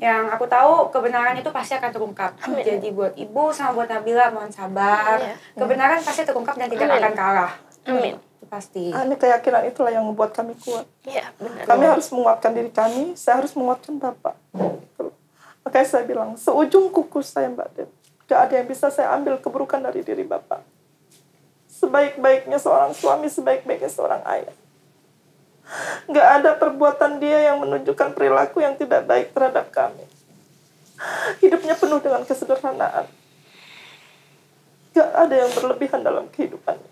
Yang aku tahu kebenaran itu pasti akan terungkap. Amin. Jadi buat Ibu sama buat Nabila mohon sabar. Amin. Kebenaran pasti terungkap dan tidak Amin. Akan kalah. Amin. Pasti. Amin, keyakinan itulah yang membuat kami kuat. Ya, benar. Kami harus menguatkan diri kami, saya harus menguatkan Bapak. Makanya saya bilang, seujung kuku saya Mbak Den, tidak ada yang bisa saya ambil keburukan dari diri Bapak. Sebaik-baiknya seorang suami, sebaik-baiknya seorang ayah. Nggak ada perbuatan dia yang menunjukkan perilaku yang tidak baik terhadap kami. Hidupnya penuh dengan kesederhanaan. Nggak ada yang berlebihan dalam kehidupannya.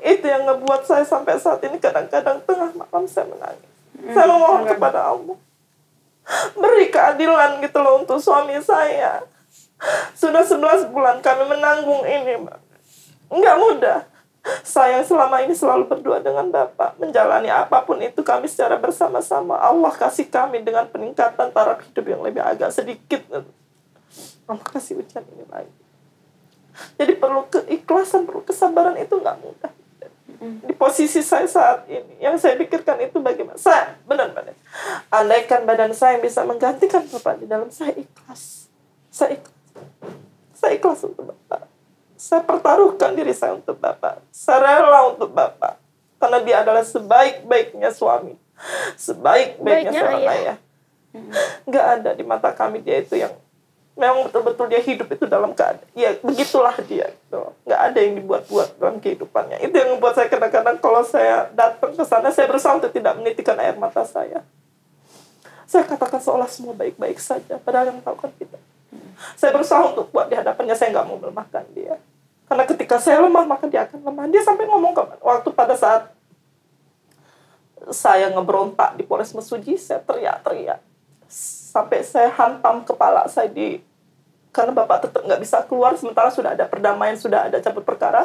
Itu yang ngebuat saya sampai saat ini kadang-kadang tengah malam saya menangis. Hmm, saya memohon kepada Allah, beri keadilan gitu loh untuk suami saya. Sudah sebelas bulan kami menanggung ini, Mbak. Nggak mudah. Saya selama ini selalu berdoa dengan Bapak, menjalani apapun itu kami secara bersama-sama. Allah kasih kami dengan peningkatan taraf hidup yang lebih agak sedikit. Allah kasih ujian ini lagi. Jadi perlu keikhlasan, perlu kesabaran, itu nggak mudah. Di posisi saya saat ini, yang saya pikirkan itu bagaimana saya, benar-benar andaikan badan saya yang bisa menggantikan Bapak di dalam, saya ikhlas. Saya ikhlas, saya ikhlas untuk Bapak. Saya pertaruhkan diri saya untuk Bapak. Saya rela untuk Bapak. Karena dia adalah sebaik-baiknya suami. Sebaik-baiknya seorang ayah. Nggak ada di mata kami dia itu yang... Memang betul-betul dia hidup itu dalam keadaan. Ya, begitulah dia. Gitu. Nggak ada yang dibuat-buat dalam kehidupannya. Itu yang membuat saya kadang-kadang kalau saya datang ke sana, saya berusaha untuk tidak menitikkan air mata saya. Saya katakan seolah semua baik-baik saja. Padahal yang tahu kan kita. Saya berusaha untuk buat di hadapannya, saya nggak mau melemahkan dia. Karena ketika saya lemah, maka dia akan lemah. Dia sampai ngomong ke waktu pada saat saya ngeberontak di Polres Mesuji, saya teriak-teriak. Sampai saya hantam kepala saya di... Karena Bapak tetap nggak bisa keluar, sementara sudah ada perdamaian, sudah ada cabut perkara.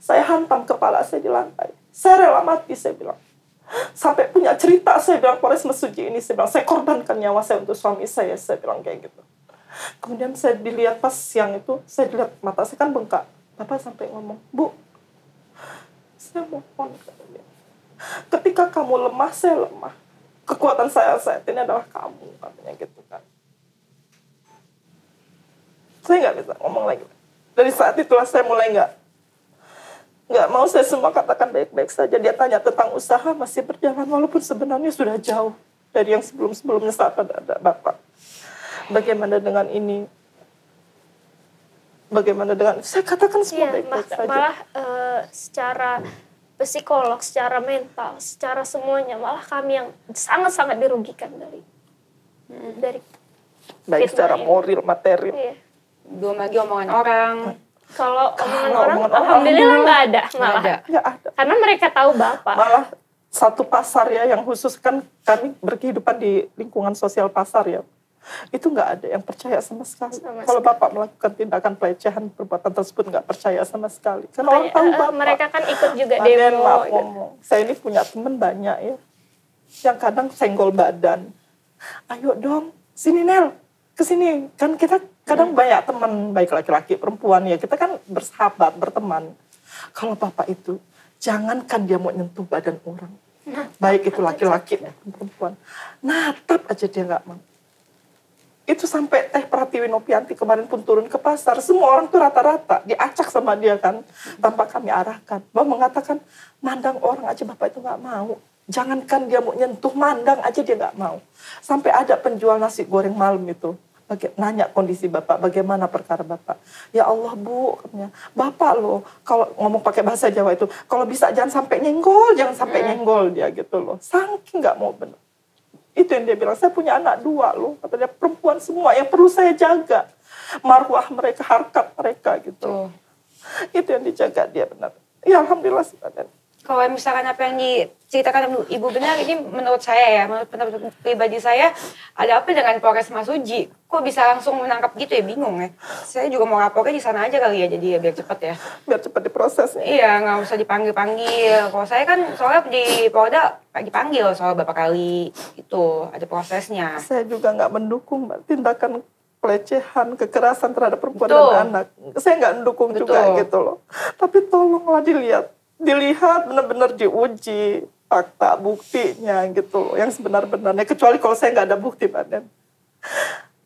Saya hantam kepala saya di lantai. Saya rela mati, saya bilang. Sampai punya cerita, saya bilang, Polres Mesuji ini, saya bilang, saya korbankan nyawa saya untuk suami saya, saya bilang kayak gitu. Kemudian saya dilihat pas siang itu, saya dilihat mata saya kan bengkak. Bapak sampai ngomong, Bu, saya mohon. Ketika kamu lemah, saya lemah. Kekuatan saya saat ini adalah kamu, katanya gitu kan. Saya nggak bisa ngomong lagi. Dari saat itulah saya mulai nggak, nggak mau saya semua katakan baik-baik saja. Dia tanya tentang usaha masih berjalan, walaupun sebenarnya sudah jauh dari yang sebelum-sebelumnya saat ada Bapak. Bagaimana dengan ini? Bagaimana dengan... Saya katakan semua baik-baik saja. Malah uh, secara psikolog, secara mental, secara semuanya, malah kami yang sangat-sangat dirugikan dari... Hmm. dari baik secara ini. Moral, material. Iya. Belum lagi omongan orang. Kalau omongan, omongan orang, alhamdulillah nggak ada. Malah. Ada. Nggak ada. Karena mereka tahu Bapak. Malah satu pasar ya, yang khusus kan kami berkehidupan di lingkungan sosial pasar ya. Itu nggak ada yang percaya sama sekali. Sama Kalau sekali. Bapak melakukan tindakan pelecehan, perbuatan tersebut nggak percaya sama sekali. Karena orang tahu Bapak. Mereka kan ikut juga Badan, demo. Maaf, gitu. Ngomong. Saya ini punya temen banyak ya, yang kadang senggol badan. Ayo dong, sini Nel, kesini. Kan kita kadang hmm. banyak teman, baik laki-laki, perempuan ya. Kita kan bersahabat, berteman. Kalau Bapak itu, jangankan dia mau nyentuh badan orang. Nah, baik itu laki-laki, perempuan. Natap aja dia nggak mau. Itu sampai Teh Pratiwi Nopianti kemarin pun turun ke pasar. Semua orang tuh rata-rata diacak sama dia kan. Tanpa kami arahkan. Bapak mengatakan, mandang orang aja Bapak itu gak mau. Jangankan dia mau nyentuh, mandang aja dia gak mau. Sampai ada penjual nasi goreng malam itu. Baga nanya kondisi Bapak, bagaimana perkara Bapak? Ya Allah Bu, katanya, Bapak loh, kalau ngomong pakai bahasa Jawa itu, kalau bisa jangan sampai nyenggol, jangan sampai nyenggol dia gitu loh. Saking nggak mau bener. Itu yang dia bilang, saya punya anak dua loh, katanya perempuan semua yang perlu saya jaga. Marwah mereka, harkat mereka gitu loh. Itu yang dijaga dia benar. Ya Alhamdulillah sih. Kalau misalkan apa yang diceritakan Ibu benar, ini menurut saya ya, menurut pendapat pribadi saya, ada apa dengan Polres Mesuji? Kok bisa langsung menangkap gitu ya, bingung ya. Saya juga mau rapornya di sana aja kali ya, jadi ya biar cepat ya. Biar cepat diprosesnya. Iya, nggak usah dipanggil-panggil. Kalau saya kan soalnya di Polda dipanggil soal berapa kali, itu ada prosesnya. Saya juga nggak mendukung tindakan pelecehan, kekerasan terhadap perempuan Betul. dan anak. Saya nggak mendukung Betul. juga gitu loh. Tapi tolonglah dilihat. Dilihat benar-benar diuji fakta buktinya gitu loh, yang sebenar-benarnya. Kecuali kalau saya nggak ada bukti, Pak Den.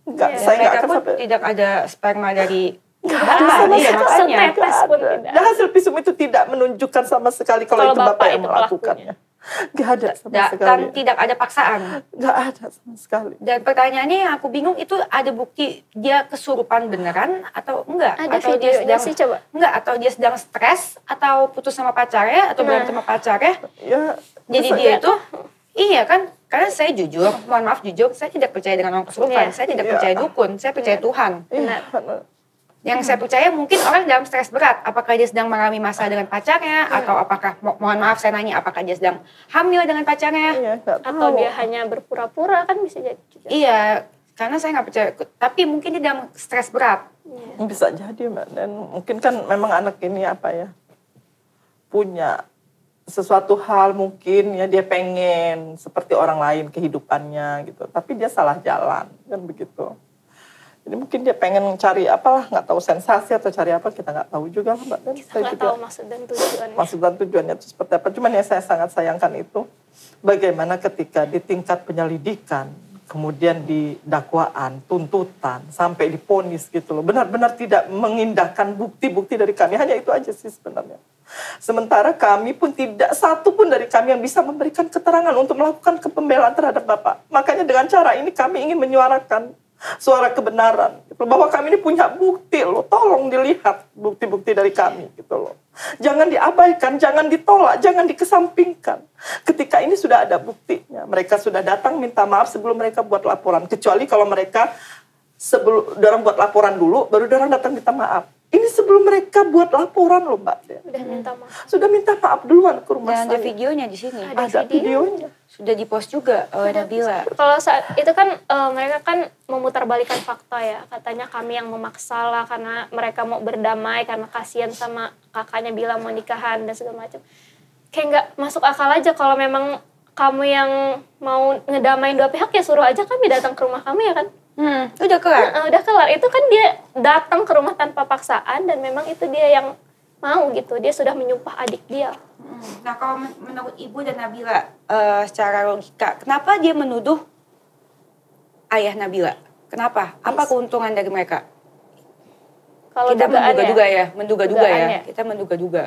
Nggak, ya, saya nggak akan sampai. Tidak ada sperma dari bahan, iya, makanya. Dan hasil visum itu tidak menunjukkan sama sekali kalau, kalau itu Bapak, Bapak yang melakukannya. Gak ada sama da, sekali. Dan tidak ada paksaan. Gak ada sama sekali. Dan pertanyaannya yang aku bingung itu ada bukti dia kesurupan beneran atau enggak? Ada atau dia sedang sih, coba. Enggak, atau dia sedang stres atau putus sama pacarnya atau nah. berantem sama pacarnya. Ya, jadi dia itu iya kan, karena saya jujur, mohon maaf jujur, saya tidak percaya dengan orang kesurupan. Ya. Saya tidak ya. percaya dukun, saya percaya ya. Tuhan. Ya. Nah. Yang saya percaya mungkin orang dalam stres berat. Apakah dia sedang mengalami masalah dengan pacarnya? Hmm. Atau apakah, mo mohon maaf saya nanya, apakah dia sedang hamil dengan pacarnya? Iya, atau dia hanya berpura-pura kan bisa jadi. Juga. Iya, karena saya nggak percaya. Tapi mungkin dia dalam stres berat. Iya. Bisa jadi Mbak. Dan mungkin kan memang anak ini apa ya, punya sesuatu hal mungkin ya dia pengen seperti orang lain kehidupannya gitu. Tapi dia salah jalan kan begitu. Jadi mungkin dia pengen cari apalah, nggak tahu sensasi atau cari apa, kita nggak tahu juga lah Mbak Den. Kita nggak tahu maksud dan tujuannya. Maksud dan tujuannya itu seperti apa. Cuman yang saya sangat sayangkan itu, bagaimana ketika di tingkat penyelidikan, kemudian di dakwaan, tuntutan, sampai diponis gitu loh. Benar-benar tidak mengindahkan bukti-bukti dari kami, hanya itu aja sih sebenarnya. Sementara kami pun tidak satu pun dari kami yang bisa memberikan keterangan untuk melakukan kepembelaan terhadap Bapak. Makanya dengan cara ini kami ingin menyuarakan suara kebenaran, gitu. Bahwa kami ini punya bukti loh, tolong dilihat bukti-bukti dari kami gitu loh. Jangan diabaikan, jangan ditolak, jangan dikesampingkan. Ketika ini sudah ada buktinya, mereka sudah datang minta maaf sebelum mereka buat laporan. Kecuali kalau mereka sebelum dorang buat laporan dulu, baru dorang datang minta maaf. Ini sebelum mereka buat laporan loh Mbak Den. Sudah minta maaf. Sudah minta maaf duluan ke rumah saya. Dan ada videonya di sini. Ada, ada videonya. Sudah dipost juga oleh Nabila. Kalau saat itu kan e, mereka kan memutarbalikkan fakta ya. Katanya kami yang memaksa lah karena mereka mau berdamai. Karena kasihan sama kakaknya Bila mau nikahan dan segala macam. Kayak nggak masuk akal aja kalau memang kamu yang mau ngedamain dua pihak ya suruh aja kami datang ke rumah kami ya kan. Hmm, udah kelar? Uh, uh, udah kelar, itu kan dia datang ke rumah tanpa paksaan dan memang itu dia yang mau gitu, dia sudah menyumpah adik dia. Hmm. Nah kalau menurut Ibu dan Nabila, uh, secara logika, kenapa dia menuduh ayah Nabila? Kenapa? Apa keuntungan dari mereka? Kalau kita menduga-duga ya, menduga-duga ya. ya, kita menduga-duga.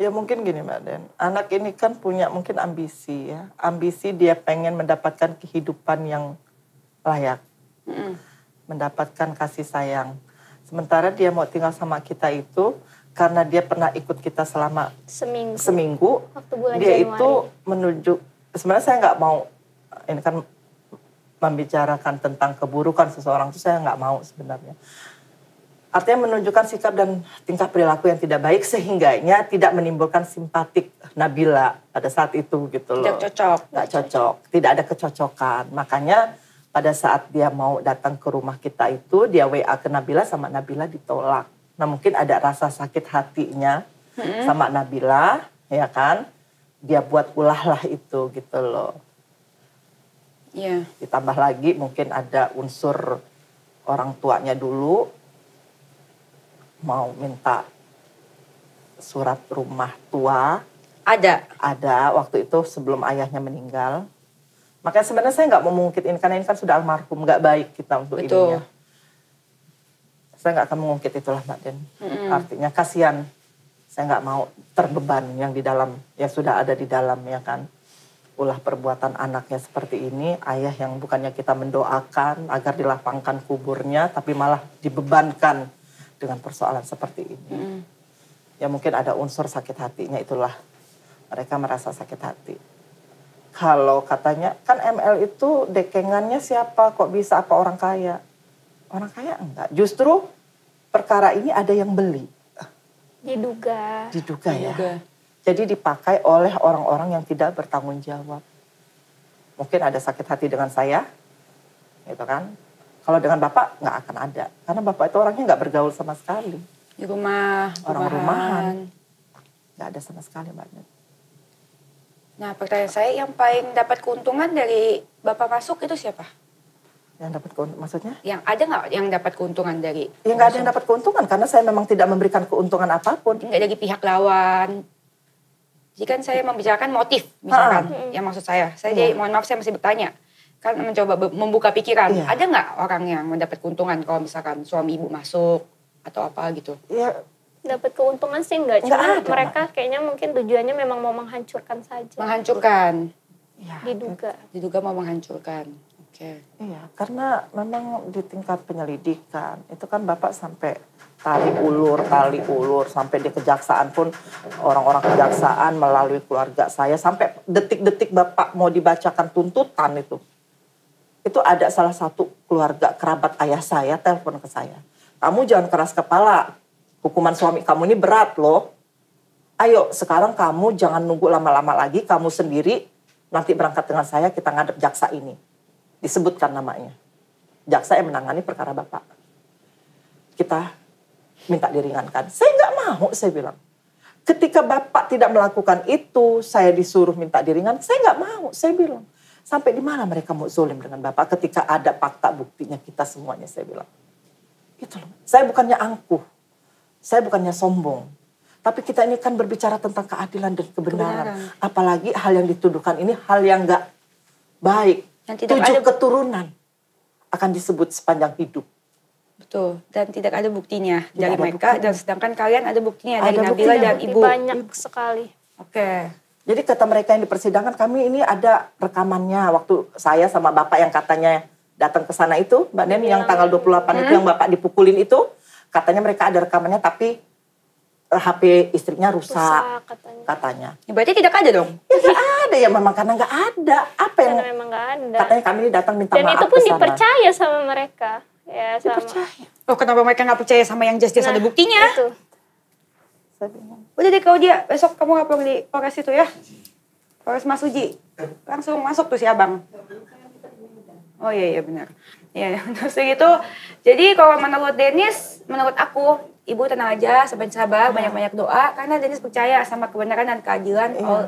Ya mungkin gini Mbak Den, anak ini kan punya mungkin ambisi ya, ambisi dia pengen mendapatkan kehidupan yang layak, mm. mendapatkan kasih sayang. Sementara dia mau tinggal sama kita itu karena dia pernah ikut kita selama seminggu. seminggu Waktu bulan dia Januari. Itu menuju. Sebenarnya saya nggak mau ini kan membicarakan tentang keburukan seseorang itu saya nggak mau sebenarnya. Artinya menunjukkan sikap dan tingkah perilaku yang tidak baik sehingganya tidak menimbulkan simpatik Nabila pada saat itu gitu loh. Tidak cocok. Nggak cocok. Tidak ada kecocokan. Makanya pada saat dia mau datang ke rumah kita itu, dia W A ke Nabila sama Nabila ditolak. Nah mungkin ada rasa sakit hatinya hmm. sama Nabila, ya kan? Dia buat ulah lah itu gitu loh. Iya. Yeah. Ditambah lagi mungkin ada unsur orang tuanya dulu mau minta surat rumah tua. Ada. Ada waktu itu sebelum ayahnya meninggal. Makanya sebenarnya saya nggak mau mengungkit ini, karena ini kan sudah almarhum, nggak baik kita untuk Betul. ininya. Saya nggak akan mengungkit itulah Mbak Den. Mm-hmm. Artinya kasihan, saya nggak mau terbeban yang di dalam, yang sudah ada di dalam ya kan. ulah perbuatan anaknya seperti ini, ayah yang bukannya kita mendoakan agar dilapangkan kuburnya, tapi malah dibebankan dengan persoalan seperti ini. Mm. Ya mungkin ada unsur sakit hatinya, itulah mereka merasa sakit hati. Kalau katanya, kan M L itu dekengannya siapa, kok bisa, apa orang kaya? Orang kaya enggak, justru perkara ini ada yang beli. Diduga. Diduga ya. Diduga. Jadi dipakai oleh orang-orang yang tidak bertanggung jawab. Mungkin ada sakit hati dengan saya, gitu kan. Kalau dengan Bapak nggak akan ada. Karena Bapak itu orangnya nggak bergaul sama sekali. Di rumah, orang rumahan. Nggak ada sama sekali banget. Nah pertanyaan saya, yang paling dapat keuntungan dari Bapak masuk itu siapa? Yang dapat keuntungan, maksudnya? Yang ada nggak yang dapat keuntungan dari? Ya nggak ada yang dapat keuntungan, karena saya memang tidak memberikan keuntungan apapun. Nggak dari pihak lawan. Jika saya membicarakan motif, misalkan, ha, yang maksud saya, saya jadi, mohon maaf saya masih bertanya, kan mencoba membuka pikiran, ya. Ada nggak orang yang mendapat keuntungan kalau misalkan suami ibu masuk atau apa gitu? Ya. Dapat keuntungan sih nggak, cuma mereka enggak. Kayaknya mungkin tujuannya memang mau menghancurkan saja. Menghancurkan, ya, diduga. Diduga mau menghancurkan, oke. Okay. Iya, karena memang di tingkat penyelidikan itu kan Bapak sampai tali ulur, tali ulur, sampai di kejaksaan pun orang-orang kejaksaan melalui keluarga saya, sampai detik-detik Bapak mau dibacakan tuntutan itu. Itu ada salah satu keluarga kerabat ayah saya telepon ke saya. Kamu jangan keras kepala, hukuman suami kamu ini berat loh. Ayo sekarang kamu jangan nunggu lama-lama lagi, kamu sendiri nanti berangkat dengan saya, kita ngadep jaksa ini. Disebutkan namanya. Jaksa yang menangani perkara Bapak. Kita minta diringankan. Saya nggak mau, saya bilang. Ketika Bapak tidak melakukan itu, saya disuruh minta diringankan. Saya nggak mau, saya bilang. Sampai di mana mereka mau zolim dengan Bapak ketika ada fakta buktinya kita semuanya, saya bilang. Itu loh. Saya bukannya angkuh. Saya bukannya sombong. Tapi kita ini kan berbicara tentang keadilan dan kebenaran. kebenaran. Apalagi hal yang dituduhkan ini hal yang nggak baik. Yang tidak Tujuh ada... keturunan akan disebut sepanjang hidup. Betul, dan tidak ada buktinya tidak dari ada mereka, buktinya. Dan sedangkan kalian ada buktinya ada dari Nabila dan Ibu. Banyak sekali. Oke. Okay. Jadi kata mereka yang dipersidangkan, kami ini ada rekamannya waktu saya sama Bapak yang katanya datang ke sana itu, Mbak Denny yang tanggal dua puluh delapan hmm. itu yang Bapak dipukulin itu, katanya mereka ada rekamannya tapi H P istrinya rusak, rusak katanya. katanya. Ya, berarti tidak ada dong? Ya gak ada, ya memang karena gak ada. Apa yang karena memang gak ada. Katanya kami datang minta dan maaf. Dan itu pun dipercaya sama mereka. Ya, sama. Percaya. Oh, kenapa mereka nggak percaya sama yang justice nah, ada buktinya? Itu. Udah deh kalau dia besok kamu lapor di Polres itu ya, Polres Mesuji, langsung masuk tuh si abang. Oh iya iya benar. Ya terus gitu. Jadi kalau menurut Denise, menurut aku, ibu tenang aja, sabar-sabar, banyak-banyak doa, karena Denise percaya sama kebenaran dan keadilan iya.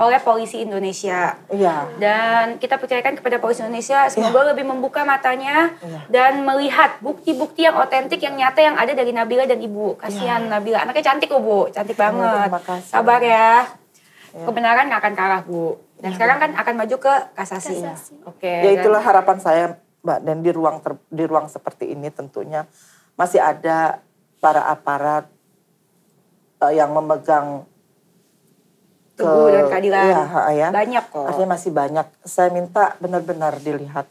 oleh polisi Indonesia. Iya. Dan kita percayakan kepada polisi Indonesia, semoga iya. lebih membuka matanya iya. dan melihat bukti-bukti yang otentik, yang nyata, yang ada dari Nabila dan Ibu. Kasihan iya. Nabila, anaknya cantik loh Bu, cantik banget. Iya, sabar ya. Iya. Kebenaran gak akan kalah Bu. Dan iya. sekarang kan akan maju ke kasasi. kasasi. Oke. Ya itulah dan, harapan saya. Mbak, dan di ruang ter, di ruang seperti ini tentunya masih ada para aparat uh, yang memegang tubuh dan keadilan ya, ya. Banyak kok. Artinya masih banyak. Saya minta benar-benar dilihat.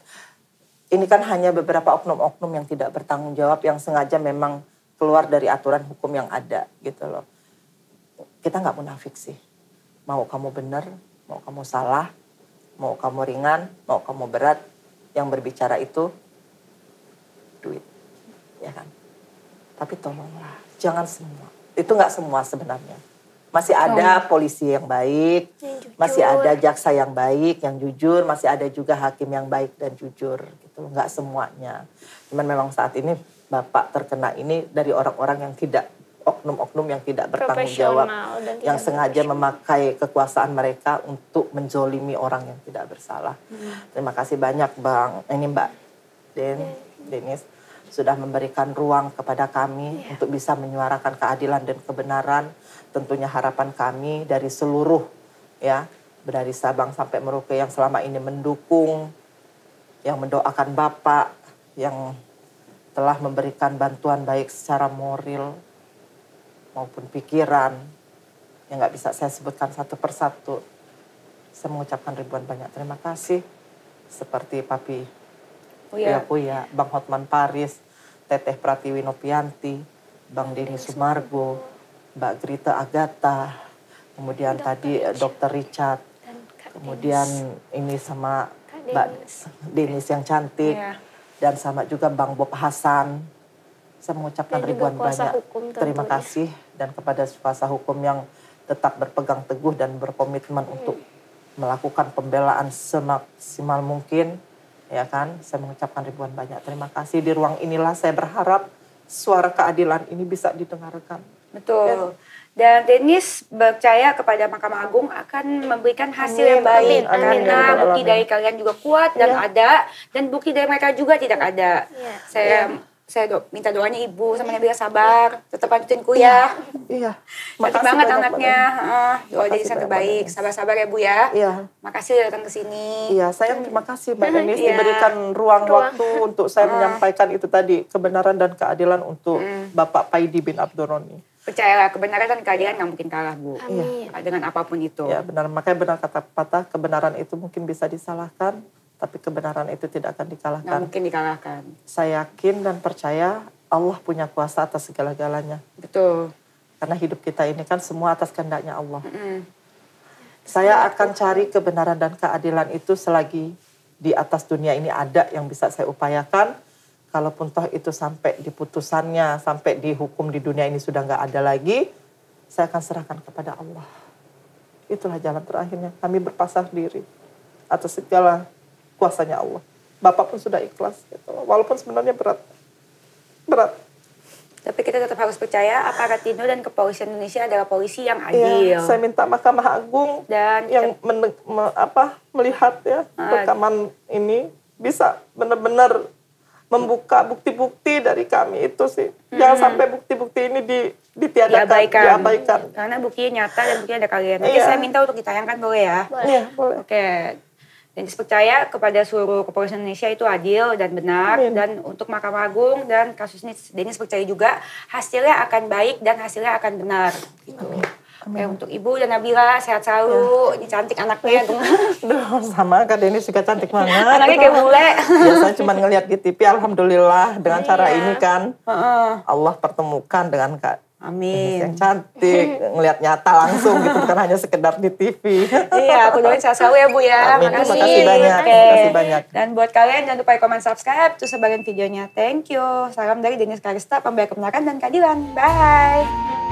Ini kan hanya beberapa oknum-oknum yang tidak bertanggung jawab yang sengaja memang keluar dari aturan hukum yang ada gitu loh. Kita nggak munafik sih. Mau kamu benar, mau kamu salah, mau kamu ringan, mau kamu berat. Yang berbicara itu duit, ya kan? Tapi tolonglah, jangan semua. Itu nggak semua sebenarnya. Masih ada oh. polisi yang baik, yang masih ada jaksa yang baik, yang jujur, masih ada juga hakim yang baik dan jujur. Gitu, nggak semuanya. Cuman memang saat ini Bapak terkena ini dari orang-orang yang tidak, oknum-oknum yang tidak bertanggung jawab, yang sengaja memakai kekuasaan mereka untuk menzolimi orang yang tidak bersalah. Hmm. Terima kasih banyak Bang, ini Mbak Den, Denise, sudah memberikan ruang kepada kami yeah. untuk bisa menyuarakan keadilan dan kebenaran. Tentunya harapan kami dari seluruh, ya, dari Sabang sampai Merauke yang selama ini mendukung, yang mendoakan Bapak, yang telah memberikan bantuan baik secara moral, maupun pikiran yang nggak bisa saya sebutkan satu persatu. Saya mengucapkan ribuan banyak terima kasih. Seperti Papi Uya, Uya Bang Hotman Paris, Teteh Pratiwi Nopianti, Bang Denny Sumargo, Mbak Grita Agata, kemudian Dokter tadi Richard. Dokter Richard, kemudian Dennis. Ini sama Dennis. Mbak Denise yang cantik, yeah. Dan sama juga Bang Bob Hasan. Saya mengucapkan dan ribuan banyak hukum, terima kasih dan kepada kuasa hukum yang tetap berpegang teguh dan berkomitmen hmm. untuk melakukan pembelaan semaksimal mungkin, ya kan? Saya mengucapkan ribuan banyak terima kasih. Di ruang inilah saya berharap suara keadilan ini bisa didengarkan. Betul. Ya. Dan Denise percaya kepada Mahkamah Agung akan memberikan hasil amin, yang baik. Amin, karena amin, bukti amin. dari kalian juga kuat dan ya. ada, dan bukti dari mereka juga tidak ada. Ya. Saya ya. Saya do, minta doanya ibu sama Nabila sabar, tetap lanjutin kuliah. Iya. Makasih banget anaknya. Uh, doa dari saya terbaik. Sabar-sabar ya Bu ya. Iya. Makasih udah datang ke sini. Iya, saya terima kasih Mbak Denise iya. diberikan ruang, ruang waktu untuk saya uh. menyampaikan itu tadi, kebenaran dan keadilan untuk mm. Bapak Paidi bin Abdur Roni. Percayalah, kebenaran dan keadilan nggak mungkin kalah Bu. Amin. Dengan apapun itu. Ya benar, makanya benar kata patah, kebenaran itu mungkin bisa disalahkan. Tapi kebenaran itu tidak akan dikalahkan. Nggak mungkin dikalahkan. Saya yakin dan percaya Allah punya kuasa atas segala-galanya. Betul. Karena hidup kita ini kan semua atas kehendaknya Allah. Mm-hmm. Saya akan cari kebenaran dan keadilan itu selagi di atas dunia ini ada yang bisa saya upayakan. Kalaupun toh itu sampai di putusannya, sampai di hukum di dunia ini sudah nggak ada lagi, saya akan serahkan kepada Allah. Itulah jalan terakhirnya. Kami berpasrah diri atas segala kuasanya Allah. Bapak pun sudah ikhlas gitu. Walaupun sebenarnya berat. Berat. Tapi kita tetap harus percaya aparat Indo dan kepolisian Indonesia adalah polisi yang adil. Ya, saya minta Mahkamah Agung dan yang men, me, apa, melihat ya ah. rekaman ini bisa benar-benar membuka bukti-bukti dari kami itu sih. Hmm. Jangan sampai bukti-bukti ini di ditiadakan, diabaikan. diabaikan. Karena buktinya nyata dan buktinya ada kalian. Nanti ya. saya minta untuk ditayangkan boleh ya? Boleh. Ya, boleh. Oke. Dan percaya kepada seluruh kepolisian Indonesia itu adil dan benar. Amin. Dan untuk Mahkamah Agung dan kasus ini Denise percaya juga hasilnya akan baik dan hasilnya akan benar. Gitu. Amin. Amin. Untuk Ibu dan Nabila sehat selalu. Ya. Ini cantik anaknya. Duh, sama Kak Denise juga cantik banget. Anaknya kayak bule. Biasanya cuma ngelihat di T V. Alhamdulillah dengan iya. cara ini kan uh-uh. Allah pertemukan dengan Kak. Amin. Yang cantik, ngelihat nyata langsung gitu, bukan hanya sekedar di T V. Iya, aku doain selalu ya Bu ya. Amin. Makasih. Terima kasih banyak. Okay. Terima kasih banyak. Dan buat kalian jangan lupa komen, subscribe, terus sebagian videonya. Thank you. Salam dari Denise Chariesta, pembela kebenaran dan keadilan. Bye.